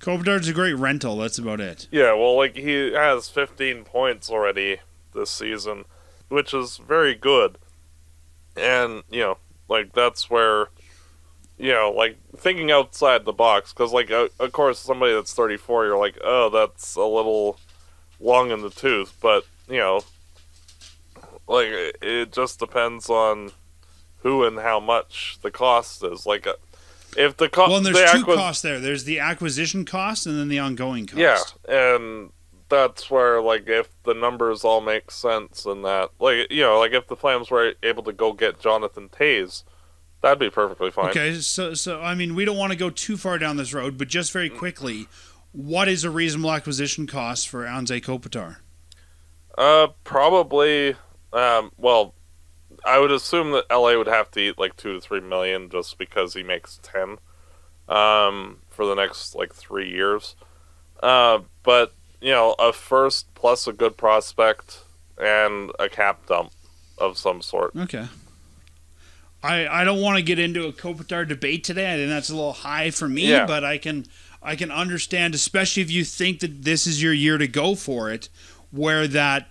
Kopitar's a great rental, that's about it. Yeah, well, like, he has 15 points already this season, which is very good. And, you know, like, that's where, you know, like, thinking outside the box, because, like, of course, somebody that's 34, you're like, oh, that's a little long in the tooth, but, you know, like, it just depends on who and how much the cost is. Like, if the cost, well, and there's two costs there. There's the acquisition cost and then the ongoing cost. Yeah, and that's where, like, if the numbers all make sense and that, like, you know, like, if the Flames were able to go get Jonathan Toews, that'd be perfectly fine. Okay, so I mean, we don't want to go too far down this road, but just very quickly, what is a reasonable acquisition cost for Anze Kopitar? Probably, well, I would assume that LA would have to eat, like, $2 to $3 million just because he makes 10 for the next, like, 3 years. But, you know, a first plus a good prospect and a cap dump of some sort. Okay. I don't want to get into a Kopitar debate today. I think that's a little high for me, but I can understand, especially if you think that this is your year to go for it, where that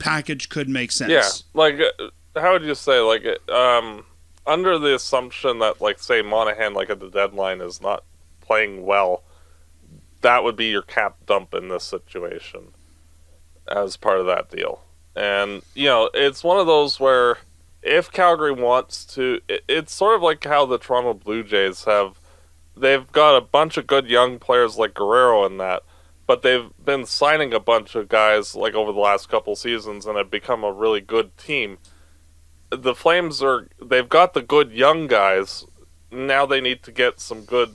package could make sense. Yeah, like, how would you say, like, under the assumption that, like, say Monahan, like, at the deadline is not playing well, that would be your cap dump in this situation as part of that deal. And, you know, it's one of those where if Calgary wants to, it's sort of like how the Toronto Blue Jays have, they've got a bunch of good young players like Guerrero and that, but they've been signing a bunch of guys, like, over the last couple seasons and have become a really good team. The Flames they've got the good young guys. Now they need to get some good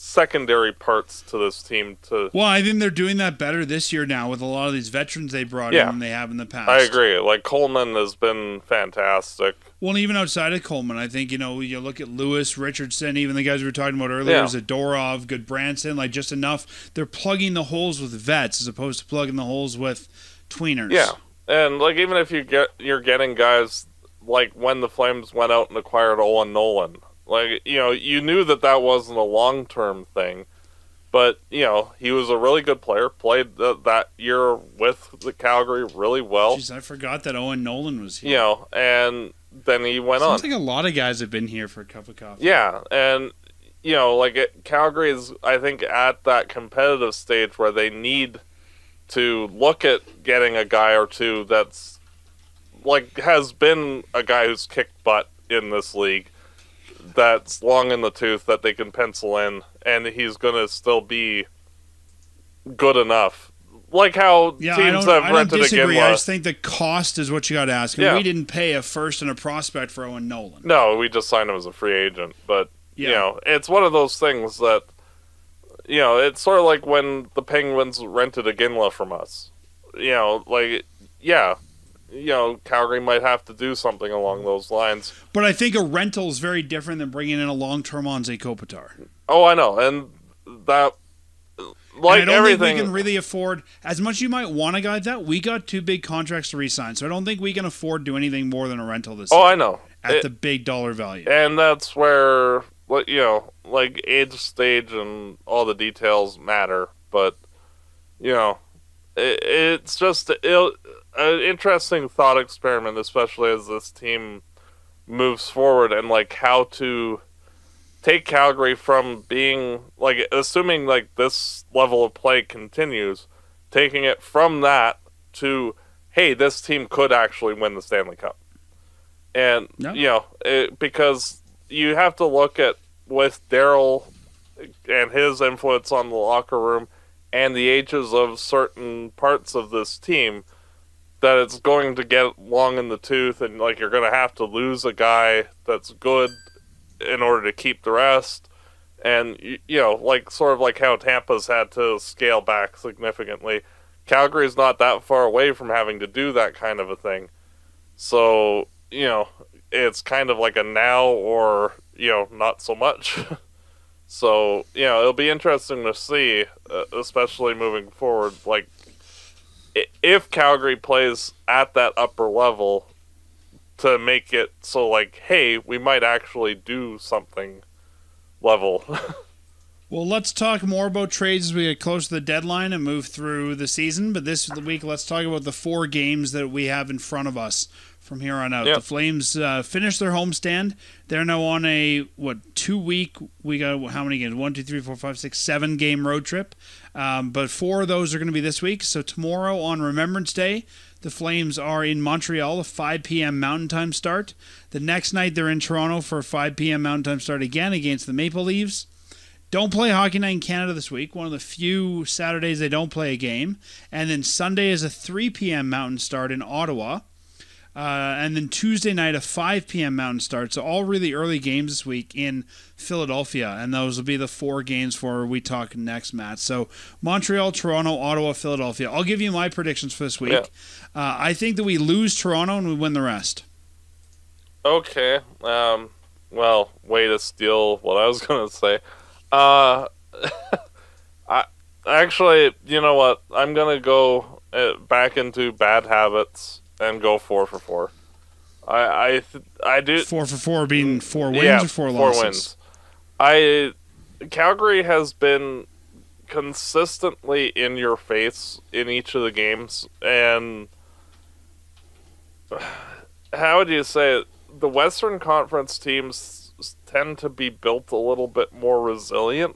secondary parts to this team. Well, I think they're doing that better this year now with a lot of these veterans they brought in than they have in the past. I agree. Like, Coleman has been fantastic. Well, and even outside of Coleman, I think, you know, you look at Lewis, Richardson, even the guys we were talking about earlier, Zadorov, Gudbranson, like just enough. They're plugging the holes with vets as opposed to plugging the holes with tweeners. Yeah, and like even if you get, you're getting guys like when the Flames went out and acquired Owen Nolan. Like, you know, you knew that that wasn't a long-term thing, but, you know, he was a really good player, played that year with the Calgary really well. Jeez, I forgot that Owen Nolan was here. You know, and then he went on. Sounds like a lot of guys have been here for a cup of coffee. Yeah, and, you know, like, Calgary is, I think, at that competitive stage where they need to look at getting a guy or two that's, like, has been a guy who's kicked butt in this league, that's long in the tooth that they can pencil in, and he's going to still be good enough. Like how teams have rented again. I just think the cost is what you got to ask. I mean, we didn't pay a first and a prospect for Owen Nolan. No, we just signed him as a free agent. But, you know, it's one of those things that, you know, it's sort of like when the Penguins rented a Ginla from us. You know, like, you know, Calgary might have to do something along those lines. But I think a rental is very different than bringing in a long-term Anze Kopitar. Oh, I know. And that, like, and I don't think we can really afford, as much as you might want a guy that, we got two big contracts to re-sign, so I don't think we can afford to do anything more than a rental this year. Oh, I know. At the big dollar value. And that's where, you know, like, age, stage, and all the details matter. But, you know, it's just an interesting thought experiment, especially as this team moves forward, and like how to take Calgary from being like, assuming like this level of play continues, taking it from that to, hey, this team could actually win the Stanley Cup. And you know, because you have to look at with Daryl and his influence on the locker room and the ages of certain parts of this team, that it's going to get long in the tooth, and like you're going to have to lose a guy that's good in order to keep the rest. And, you know, like sort of like how Tampa's had to scale back significantly, Calgary's not that far away from having to do that kind of a thing. So, you know, it's kind of like a now or, you know, not so much. So, you know, it'll be interesting to see, especially moving forward, like, if Calgary plays at that upper level to make it so, like, hey, we might actually do something level. Well, let's talk more about trades as we get close to the deadline and move through the season. But this week, let's talk about the 4 games that we have in front of us from here on out. Yep. The Flames finish their homestand. They're now on a, what, 2-week, we got how many games? 7 game road trip. But 4 of those are going to be this week. So tomorrow on Remembrance Day, the Flames are in Montreal, a 5 p.m. Mountain Time start. The next night, they're in Toronto for a 5 p.m. Mountain Time start again against the Maple Leafs. Don't play Hockey Night in Canada this week, one of the few Saturdays they don't play a game. And then Sunday is a 3 p.m. Mountain start in Ottawa. And then Tuesday night, a 5 p.m. Mountain start. So all really early games this week in Philadelphia. And those will be the 4 games for we talk next, Matt. So Montreal, Toronto, Ottawa, Philadelphia. I'll give you my predictions for this week. Yeah. I think that we lose Toronto and we win the rest. Okay. Well, way to steal what I was going to say. I actually, you know what? I'm going to go back into bad habits and go 4 for 4. I do 4 for 4 being 4 wins or 4 losses. 4 wins. Calgary has been consistently in your face in each of the games, and how would you say it? The Western Conference teams tend to be built a little bit more resilient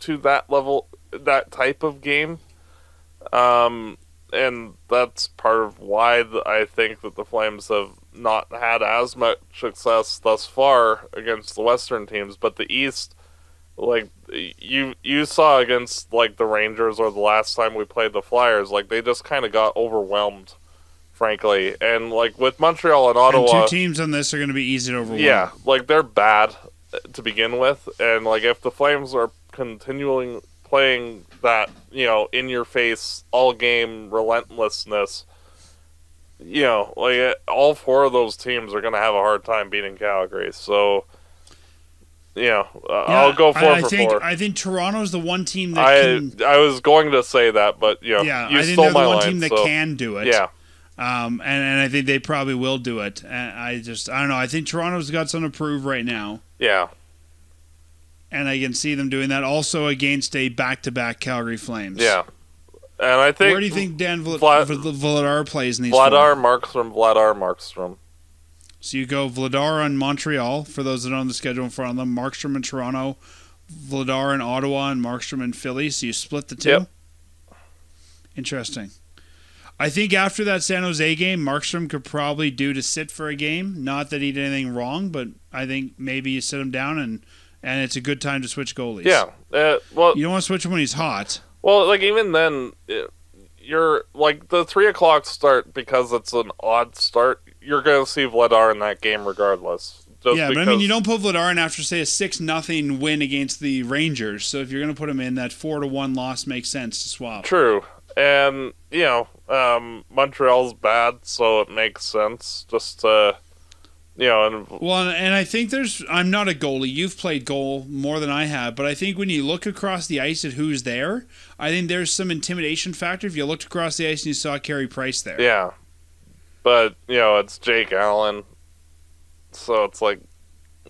to that level, that type of game. And that's part of why I think that the Flames have not had as much success thus far against the Western teams. But the East, like, you saw against, like, the Rangers or the last time we played the Flyers, like, they just kind of got overwhelmed, frankly. And, like, with Montreal and Ottawa... And 2 teams on this are going to be easy to overwhelm. Yeah, like, they're bad to begin with. And, like, if the Flames are continuing playing that, you know, in your face, all game relentlessness, you know, like all four of those teams are going to have a hard time beating Calgary. So, you know, I'll go four for four. I think Toronto's the one team that can. I was going to say that, but you know, I think they're the one team that can do it. Yeah. And I think they probably will do it. And I don't know. I think Toronto's got something to prove right now. Yeah. And I can see them doing that also against a back-to-back Calgary Flames. Yeah. And I think... Where do you think Dan Vladar plays in these Vladar, Markstrom. So you go Vladar on Montreal, for those that don't have the schedule in front of them, Markstrom in Toronto, Vladar in Ottawa, and Markstrom in Philly. So you split the two? Yep. Interesting. I think after that San Jose game, Markstrom could probably do to sit for a game. Not that he did anything wrong, but I think maybe you sit him down and it's a good time to switch goalies. Yeah. Well, you don't want to switch him when he's hot. Well, like, even then, you're, like, the 3 o'clock start, because it's an odd start, you're going to see Vladar in that game regardless. Yeah, because... but, I mean, you don't put Vladar in after, say, a 6-0 win against the Rangers. So if you're going to put him in, that 4-1 loss makes sense to swap. True. And, you know, Montreal's bad, so it makes sense just to... You know, and I think there's. I'm not a goalie. You've played goal more than I have, but I think when you look across the ice at who's there, I think there's some intimidation factor. If you looked across the ice and you saw Carey Price there, yeah, but you know it's Jake Allen, so it's like,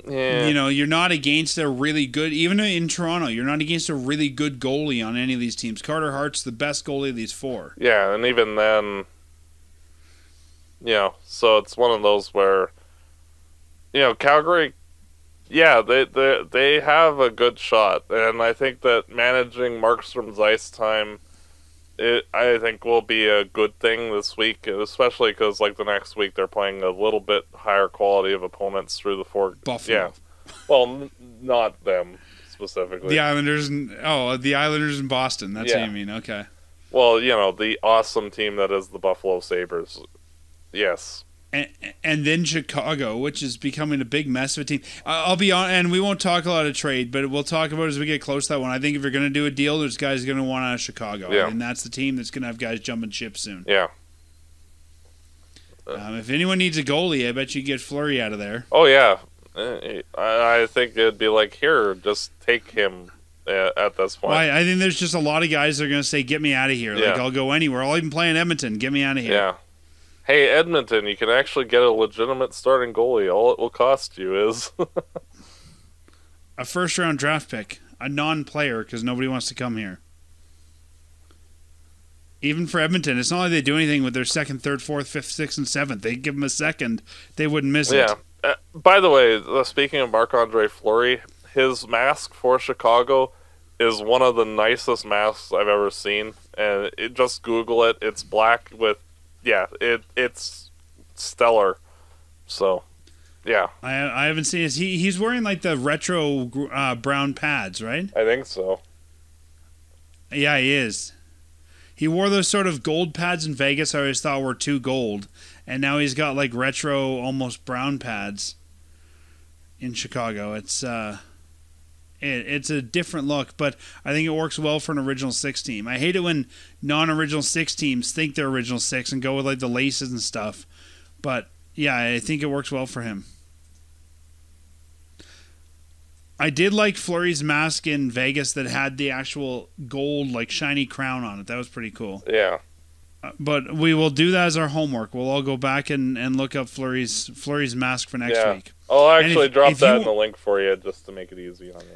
yeah, you know, you're not against a really good. Even in Toronto, you're not against a really good goalie on any of these teams. Carter Hart's the best goalie of these four. Yeah, and even then, you know, so it's one of those where. You know, Calgary, yeah, they have a good shot, and I think that managing Markstrom's ice time, I think will be a good thing this week, especially because like the next week they're playing a little bit higher quality of opponents through the four. Buffalo. Yeah, well, not them specifically. The Islanders and the Islanders in Boston. That's what you mean. Okay. Well, you know the awesome team that is the Buffalo Sabres. Yes. And then Chicago, which is becoming a big mess of a team. I'll be on, and we won't talk a lot of trade, but we'll talk about it as we get close to that one. I think if you're going to do a deal, there's guys going to want out of Chicago, yeah. And that's the team that's going to have guys jumping ship soon. Yeah. If anyone needs a goalie, I bet you get Fleury out of there. Oh yeah, I think it'd be like here, just take him. At this point, I think there's just a lot of guys that are going to say, "Get me out of here!" Yeah. Like I'll go anywhere. I'll even play in Edmonton. Get me out of here. Yeah. Hey, Edmonton, you can actually get a legitimate starting goalie. All it will cost you is... a first-round draft pick. A non-player, because nobody wants to come here. Even for Edmonton, it's not like they do anything with their second, third, fourth, fifth, sixth, and seventh. They give them a second. They wouldn't miss it. Yeah. By the way, speaking of Marc-Andre Fleury, his mask for Chicago is one of the nicest masks I've ever seen. And just Google it. It's black with... Yeah, it's stellar. So, yeah. I haven't seen his... He's wearing, like, the retro brown pads, right? I think so. Yeah, he is. He wore those sort of gold pads in Vegas I always thought were too gold. And now he's got, like, retro, almost brown pads in Chicago. It's a different look, but I think it works well for an original six team. I hate it when non-original six teams think they're original six and go with like the laces and stuff. But yeah, I think it works well for him. I did like Fleury's mask in Vegas that had the actual gold, like shiny crown on it. That was pretty cool. Yeah. But we will do that as our homework. We'll all go back and look up Fleury's mask for next week. I'll actually drop that in the link for you just to make it easy on you.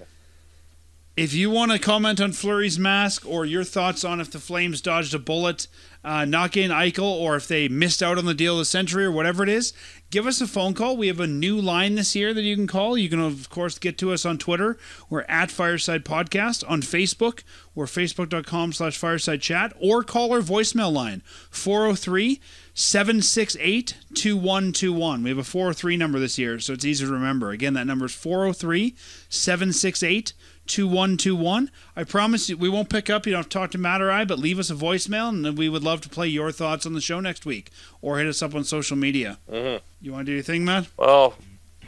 If you want to comment on Fleury's mask or your thoughts on if the Flames dodged a bullet, knock in Eichel, or if they missed out on the deal of the century or whatever it is, give us a phone call. We have a new line this year that you can call. You can, of course, get to us on Twitter. We're at Fireside Podcast. On Facebook, we're facebook.com/firesidechat, or call our voicemail line, 403-768-2121. We have a 403 number this year, so it's easy to remember. Again, that number is 403-768-2121. 2121. I promise you, we won't pick up. You don't have to talk to Matt or I, but leave us a voicemail, and we would love to play your thoughts on the show next week, or hit us up on social media. You want to do your thing, Matt? Well,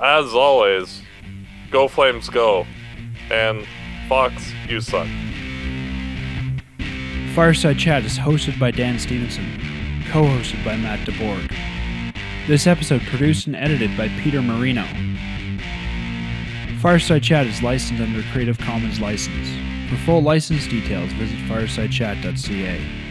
as always, go Flames go, and Fox, you suck. Fireside Chat is hosted by Dan Stevenson, co-hosted by Matt DeBorg. This episode produced and edited by Peter Marino. Fireside Chat is licensed under a Creative Commons license. For full license details, visit firesidechat.ca.